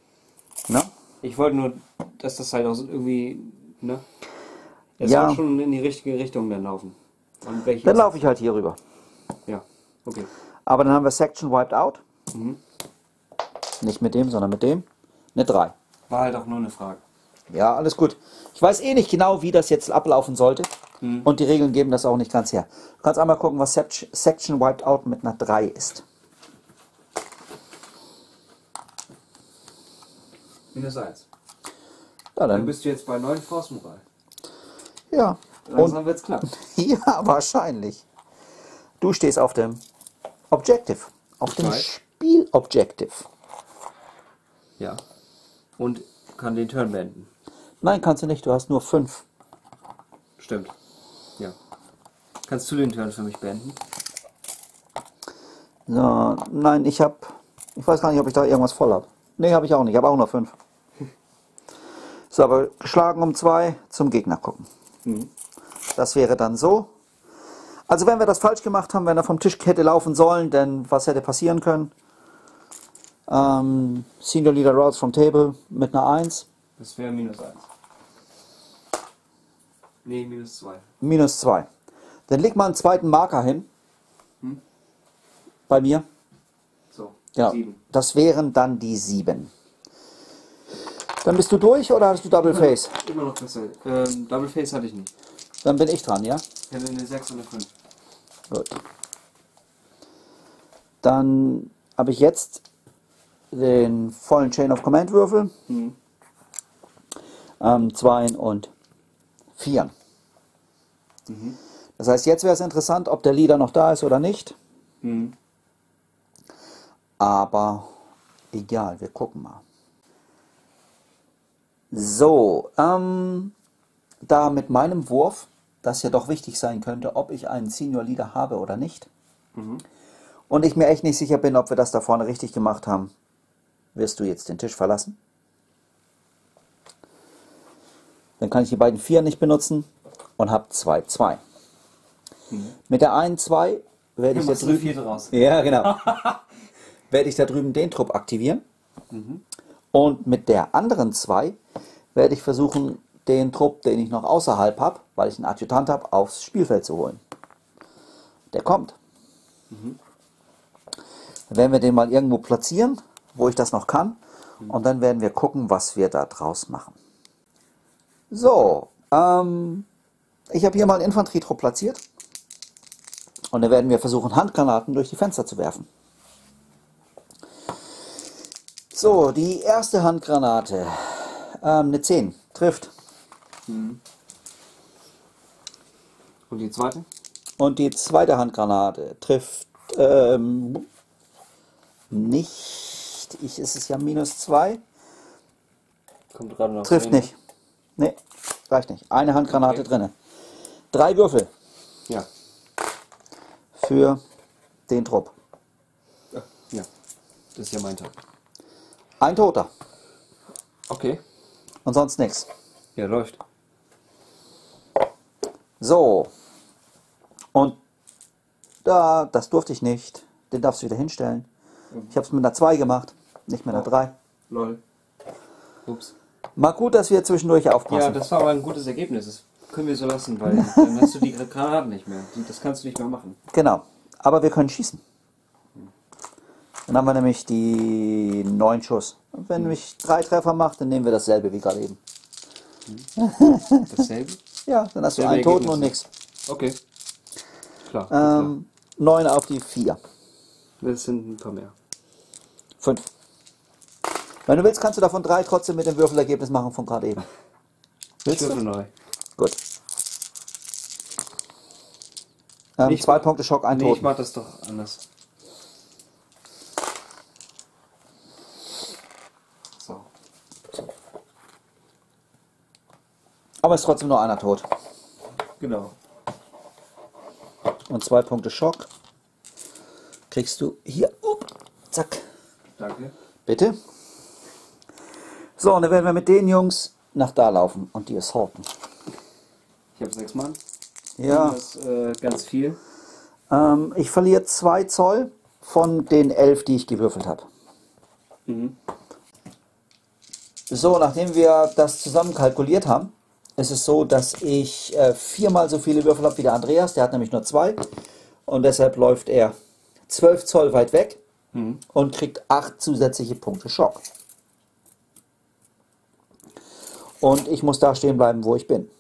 Na? Ich wollte nur, dass das halt auch irgendwie... Ne? Es ja. soll schon in die richtige Richtung dann laufen. Und dann laufe ich halt hier rüber. Ja, okay. Aber dann haben wir Section Wiped Out. Mhm. Nicht mit dem, sondern mit dem. Eine drei. War halt auch nur eine Frage. Ja, alles gut. Ich weiß eh nicht genau, wie das jetzt ablaufen sollte. Mhm. Und die Regeln geben das auch nicht ganz her. Du kannst einmal gucken, was Section Wiped Out mit einer drei ist. Minus eins. Ja, dann. dann bist du jetzt bei neun Force-Moral. Ja. Langsam wird's knapp. Ja, wahrscheinlich. Du stehst auf dem Objective. Auf dem Spiel-Objective. Ja. Und kann den Turn beenden. Nein, kannst du nicht. Du hast nur fünf. Stimmt. Ja. Kannst du den Turn für mich beenden? So, nein, ich habe... Ich weiß gar nicht, ob ich da irgendwas voll habe. Nee, habe ich auch nicht. Ich habe auch nur fünf. So, aber geschlagen um zwei zum Gegner gucken. Mhm. Das wäre dann so. Also wenn wir das falsch gemacht haben, wenn er vom Tisch hätte laufen sollen, denn was hätte passieren können? Ähm, Senior Leader Routes from Table mit einer eins. Das wäre minus eins. Nee, minus zwei. Minus zwei. Dann leg mal einen zweiten Marker hin. Hm? Bei mir. So, genau. sieben. Das wären dann die sieben. Dann bist du durch oder hast du Double Face? Immer noch besser. Ähm, Double Face hatte ich nicht. Dann bin ich dran, ja? Ich hätte eine sechs und eine fünf. Gut. Dann habe ich jetzt den vollen Chain of Command Würfel. Mhm. Ähm, Zweien und Vieren. Mhm. Das heißt, jetzt wäre es interessant, ob der Leader noch da ist oder nicht. Mhm. Aber egal, wir gucken mal. So, ähm, da mit meinem Wurf, das ja doch wichtig sein könnte, ob ich einen Senior Leader habe oder nicht, mhm. und ich mir echt nicht sicher bin, ob wir das da vorne richtig gemacht haben, wirst du jetzt den Tisch verlassen. Dann kann ich die beiden Vieren nicht benutzen und habe zwei, zwei. Mhm. Mit der einen zwei werde ich, ja, genau. werd ich da drüben den Trupp aktivieren. Mhm. Und mit der anderen zwei werde ich versuchen, den Trupp, den ich noch außerhalb habe, weil ich einen Adjutant habe, aufs Spielfeld zu holen. Der kommt. Mhm. Dann werden wir den mal irgendwo platzieren, wo ich das noch kann. Mhm. Und dann werden wir gucken, was wir da draus machen. So, ähm, ich habe hier mal einen Infanterietrupp platziert. Und dann werden wir versuchen, Handgranaten durch die Fenster zu werfen. So, die erste Handgranate, ähm, eine zehn, trifft. Mhm. Und die zweite? Und die zweite Handgranate trifft ähm, nicht, ich ist es ja minus zwei, kommt gerade noch trifft rein. Nicht, nee, reicht nicht, eine Handgranate okay. drin. Drei Würfel ja. für den Trupp. Ja, das ist ja mein Tag. Ein Toter. Okay. Und sonst nichts. Ja, läuft. So. Und da, das durfte ich nicht. Den darfst du wieder hinstellen. Mhm. Ich habe es mit einer zwei gemacht, nicht mit einer drei. Lol. Ups. Mal gut, dass wir zwischendurch aufpassen. Ja, das war aber ein gutes Ergebnis. Das können wir so lassen, weil dann hast du die Granaten nicht mehr. Das kannst du nicht mehr machen. Genau. Aber wir können schießen. Dann haben wir nämlich die neun Schuss. Und wenn nämlich drei Treffer macht, dann nehmen wir dasselbe wie gerade eben. Dasselbe? Ja, dann hast du einen Toten und nichts. Okay. Klar. Ähm, neun auf die vier. Das sind ein paar mehr. fünf. Wenn du willst, kannst du davon drei trotzdem mit dem Würfelergebnis machen von gerade eben. Willst du? Neu. Gut. Ähm, ich zwei Punkte Schock, ein nee, Toten. Ich mach das doch anders. Aber ist trotzdem nur einer tot. Genau. Und zwei Punkte Schock kriegst du hier. Oh, zack. Danke. Bitte. So, und dann werden wir mit den Jungs nach da laufen und die assaulten. Ich habe sechs Mann. Ja. Das ist äh, ganz viel. Ähm, ich verliere zwei Zoll von den elf, die ich gewürfelt habe. Mhm. So, nachdem wir das zusammen kalkuliert haben, es ist so, dass ich äh, viermal so viele Würfel habe wie der Andreas. Der hat nämlich nur zwei. Und deshalb läuft er zwölf Zoll weit weg mhm. und kriegt acht zusätzliche Punkte Schock. Und ich muss da stehen bleiben, wo ich bin.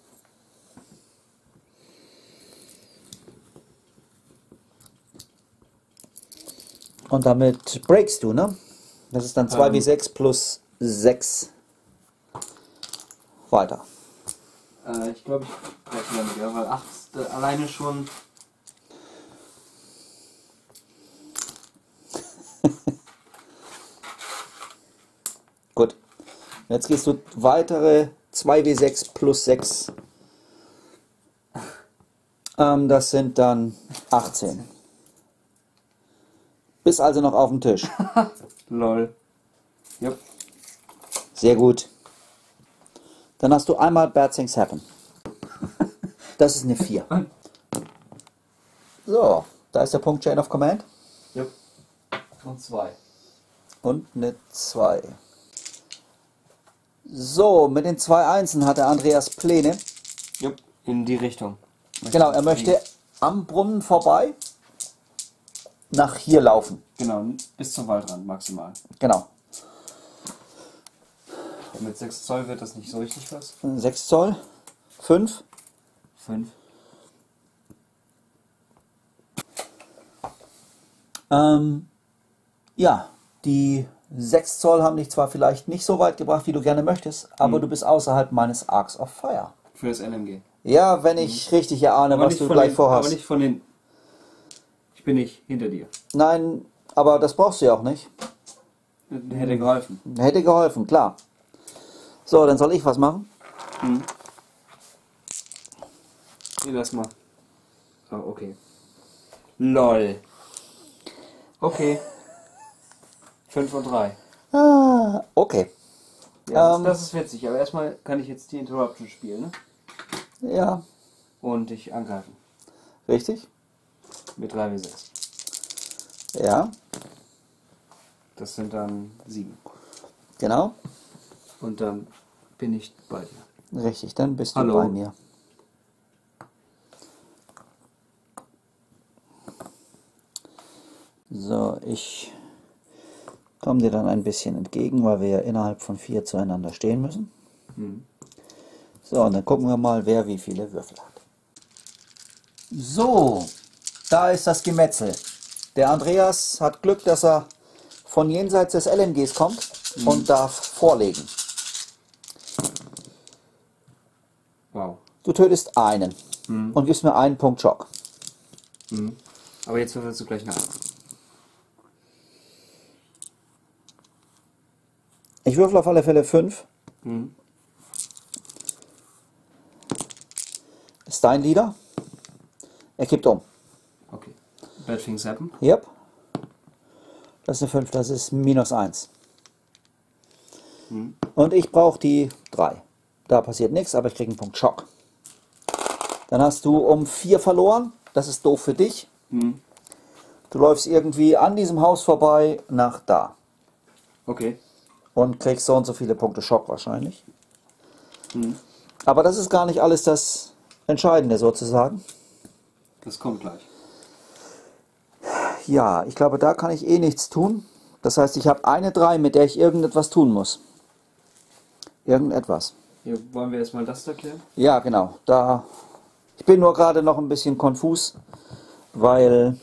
Und damit breakst du, ne? Das ist dann zwei ähm. wie sechs plus sechs weiter. Ich glaube, ich breche damit, ja, weil acht äh, alleine schon. Gut. Jetzt gehst du weitere zwei W sechs plus sechs. Ähm, das sind dann achtzehn. Bist also noch auf dem Tisch. Lol. Yep. Sehr gut. Dann hast du einmal Bad Things Happen. Das ist eine vier. So, da ist der Punkt Chain of Command. Ja. Und zwei. Und eine zwei. So, mit den zwei Einsen hat der Andreas Pläne. Ja, in die Richtung. Genau, er möchte am Brunnen vorbei nach hier laufen. Genau, bis zum Waldrand maximal. Genau. Und mit sechs Zoll wird das nicht so richtig was. sechs Zoll? fünf? fünf. Ähm, ja, die sechs Zoll haben dich zwar vielleicht nicht so weit gebracht, wie du gerne möchtest, aber hm. du bist außerhalb meines Arcs of Fire. Für das N M G. Ja, wenn ich hm. richtig erahne, aber was du gleich den, vorhast. Aber nicht von den... Ich bin nicht hinter dir. Nein, aber das brauchst du ja auch nicht. Hätte geholfen. Hätte geholfen, klar. So, dann soll ich was machen. Hm. Nee, lass mal. Oh, okay. LOL. Okay. fünf und drei. Ah, okay. Ja, ähm, das ist witzig, aber erstmal kann ich jetzt die Interruption spielen, ne? Ja. Und dich angreifen. Richtig. Mit drei W sechs. Ja. Das sind dann sieben. Genau. Und dann bin ich bei dir. Richtig, dann bist Hallo. du bei mir. So, ich komme dir dann ein bisschen entgegen, weil wir ja innerhalb von vier zueinander stehen müssen. Hm. So, und dann gucken wir mal, wer wie viele Würfel hat. So, da ist das Gemetzel. Der Andreas hat Glück, dass er von jenseits des L M Gs kommt hm. und darf vorlegen. Wow. Du tötest einen hm. und gibst mir einen Punkt Schock. Hm. Aber jetzt würfelst du gleich nach. Ich würfel auf alle Fälle fünf. Hm. Ist dein Leader? Er kippt um. Okay. Bad things happen. Yep. Das ist eine fünf, das ist minus eins. Hm. Und ich brauche die drei. Da passiert nichts, aber ich kriege einen Punkt Schock. Dann hast du um vier verloren. Das ist doof für dich. Hm. Du läufst irgendwie an diesem Haus vorbei nach da. Okay. Und kriegst so und so viele Punkte Schock wahrscheinlich. Hm. Aber das ist gar nicht alles das Entscheidende sozusagen. Das kommt gleich. Ja, ich glaube, da kann ich eh nichts tun. Das heißt, ich habe eine drei, mit der ich irgendetwas tun muss. Irgendetwas. Hier wollen wir erstmal das erklären? Ja, genau. Da ich bin nur gerade noch ein bisschen konfus, weil...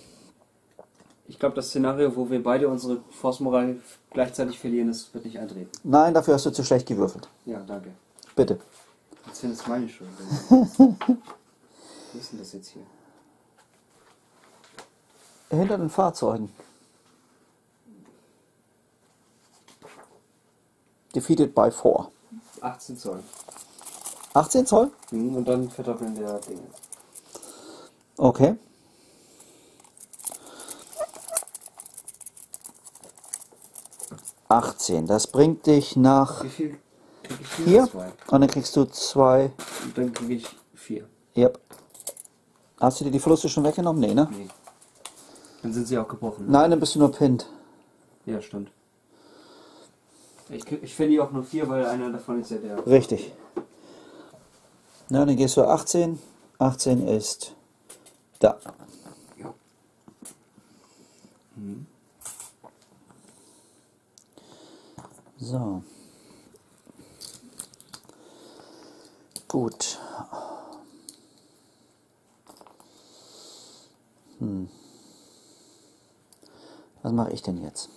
Ich glaube, das Szenario, wo wir beide unsere Force-Moral gleichzeitig verlieren, das wird nicht eintreten. Nein, dafür hast du zu schlecht gewürfelt. Ja, danke. Bitte. Jetzt sind es meine Schuld. Wo ist denn das jetzt hier? Hinter den Fahrzeugen. Defeated by four. achtzehn Zoll. achtzehn Zoll? Mhm, und dann verdoppeln wir Dinge. Okay. achtzehn, das bringt dich nach vier und dann kriegst du zwei. Und dann krieg ich vier. Yep. Hast du dir die Verluste schon weggenommen? Nee, ne? Nee. Dann sind sie auch gebrochen. Ne? Nein, dann bist du nur pinnt. Ja, stimmt. Ich, ich finde auch nur vier, weil einer davon ist ja der. Richtig. Na, dann gehst du achtzehn. achtzehn ist da. Ja. Hm. So. Gut. Hm. Was mache ich denn jetzt?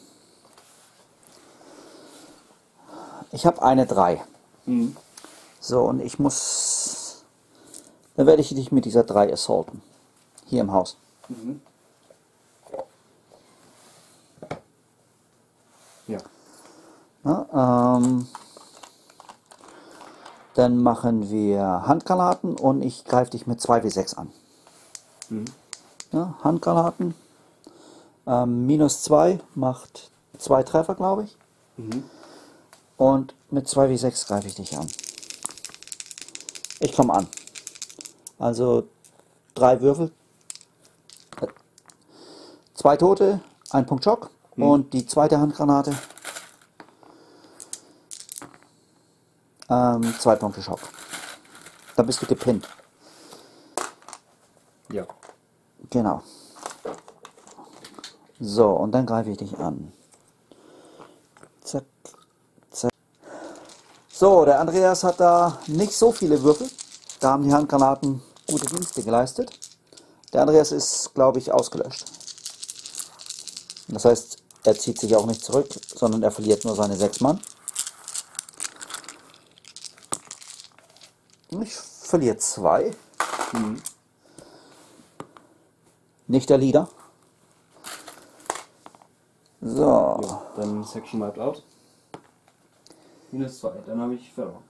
Ich habe eine drei. Mhm. So, und ich muss... Dann werde ich dich mit dieser drei assaulten. Hier im Haus. Mhm. Ja. Na, ähm, dann machen wir Handgranaten und ich greife dich mit zwei W sechs an. Mhm. Na, Handgranaten, ähm, minus zwei macht zwei Treffer, glaube ich. Mhm. Und mit zwei W sechs greife ich dich an. Ich komme an. Also drei Würfel. Zwei Tote, ein Punkt Schock hm. und die zweite Handgranate. Ähm, zwei Punkte Schock. Da bist du gepinnt. Ja. Genau. So, und dann greife ich dich an. Zack, zack. So, der Andreas hat da nicht so viele Würfel. Da haben die Handgranaten gute Dienste geleistet. Der Andreas ist, glaube ich, ausgelöscht. Das heißt, er zieht sich auch nicht zurück, sondern er verliert nur seine sechs Mann. Ich verliere zwei. Hm. Nicht der Leader. So. Ja, dann Section wiped out. Minus zwei, dann habe ich verloren.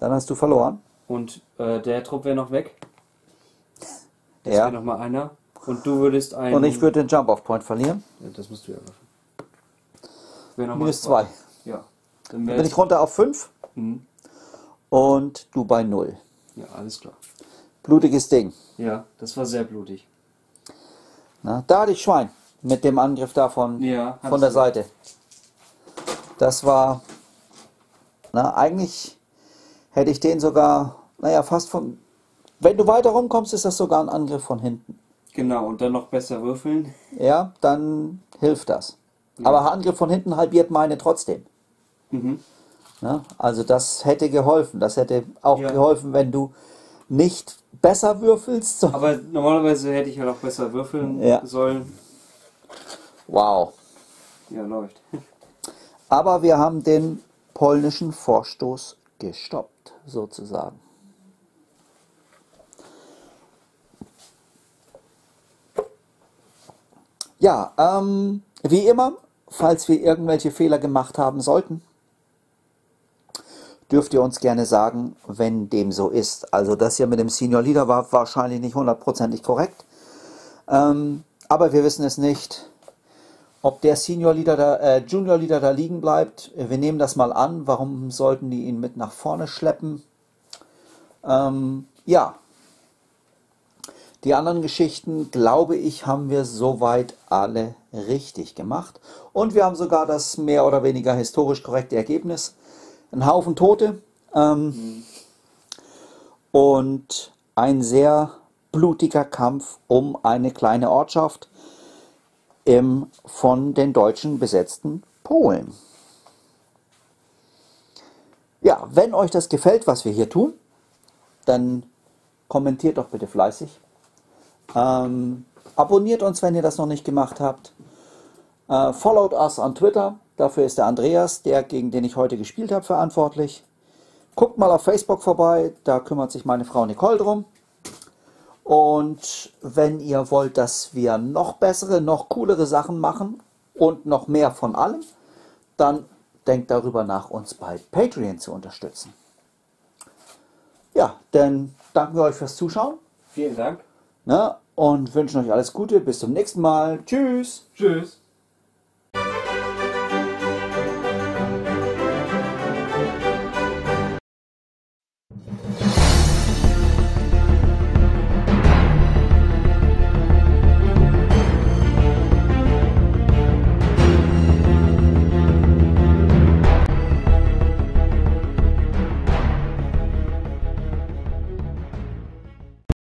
Dann hast du verloren. Und äh, der Trupp wäre noch weg. Jetzt ja. Noch mal einer. Und du würdest einen... Und ich würde den Jump-Off-Point verlieren. Ja, das musst du ja machen. Minus zwei. Ja. Dann, dann bin ich runter auf fünf. Mhm. Und du bei null. Ja, alles klar. Blutiges Ding. Ja, das war sehr blutig. Na, da hatte ich Schwein mit dem Angriff davon ja, von der Seite. Das war... Na, eigentlich hätte ich den sogar... Naja, fast von... Wenn du weiter rumkommst, ist das sogar ein Angriff von hinten. Genau, und dann noch besser würfeln. Ja, dann hilft das. Ja. Aber Angriff von hinten halbiert meine trotzdem. Mhm. Ja, also das hätte geholfen. Das hätte auch ja. geholfen, wenn du nicht besser würfelst. Aber normalerweise hätte ich ja noch besser würfeln ja. sollen. Wow. Ja, läuft. Aber wir haben den polnischen Vorstoß gestoppt, sozusagen. Ja, ähm, wie immer, falls wir irgendwelche Fehler gemacht haben sollten, dürft ihr uns gerne sagen, wenn dem so ist. Also das hier mit dem Senior Leader war wahrscheinlich nicht hundertprozentig korrekt. Ähm, aber wir wissen es nicht, ob der Senior Leader, da, äh, Junior Leader da liegen bleibt. Wir nehmen das mal an. Warum sollten die ihn mit nach vorne schleppen? Ähm, ja. Die anderen Geschichten, glaube ich, haben wir soweit alle richtig gemacht. Und wir haben sogar das mehr oder weniger historisch korrekte Ergebnis. Ein Haufen Tote ähm, mhm. und ein sehr blutiger Kampf um eine kleine Ortschaft im von den Deutschen besetzten Polen. Ja, wenn euch das gefällt, was wir hier tun, dann kommentiert doch bitte fleißig. Ähm, abonniert uns, wenn ihr das noch nicht gemacht habt. Äh, followed us on Twitter. Dafür ist der Andreas, der gegen den ich heute gespielt habe, verantwortlich. Guckt mal auf Facebook vorbei. Da kümmert sich meine Frau Nicole drum. Und wenn ihr wollt, dass wir noch bessere, noch coolere Sachen machen und noch mehr von allem, dann denkt darüber nach, uns bei Patreon zu unterstützen. Ja, dann danken wir euch fürs Zuschauen. Vielen Dank. Na, und wünschen euch alles Gute. Bis zum nächsten Mal. Tschüss. Tschüss.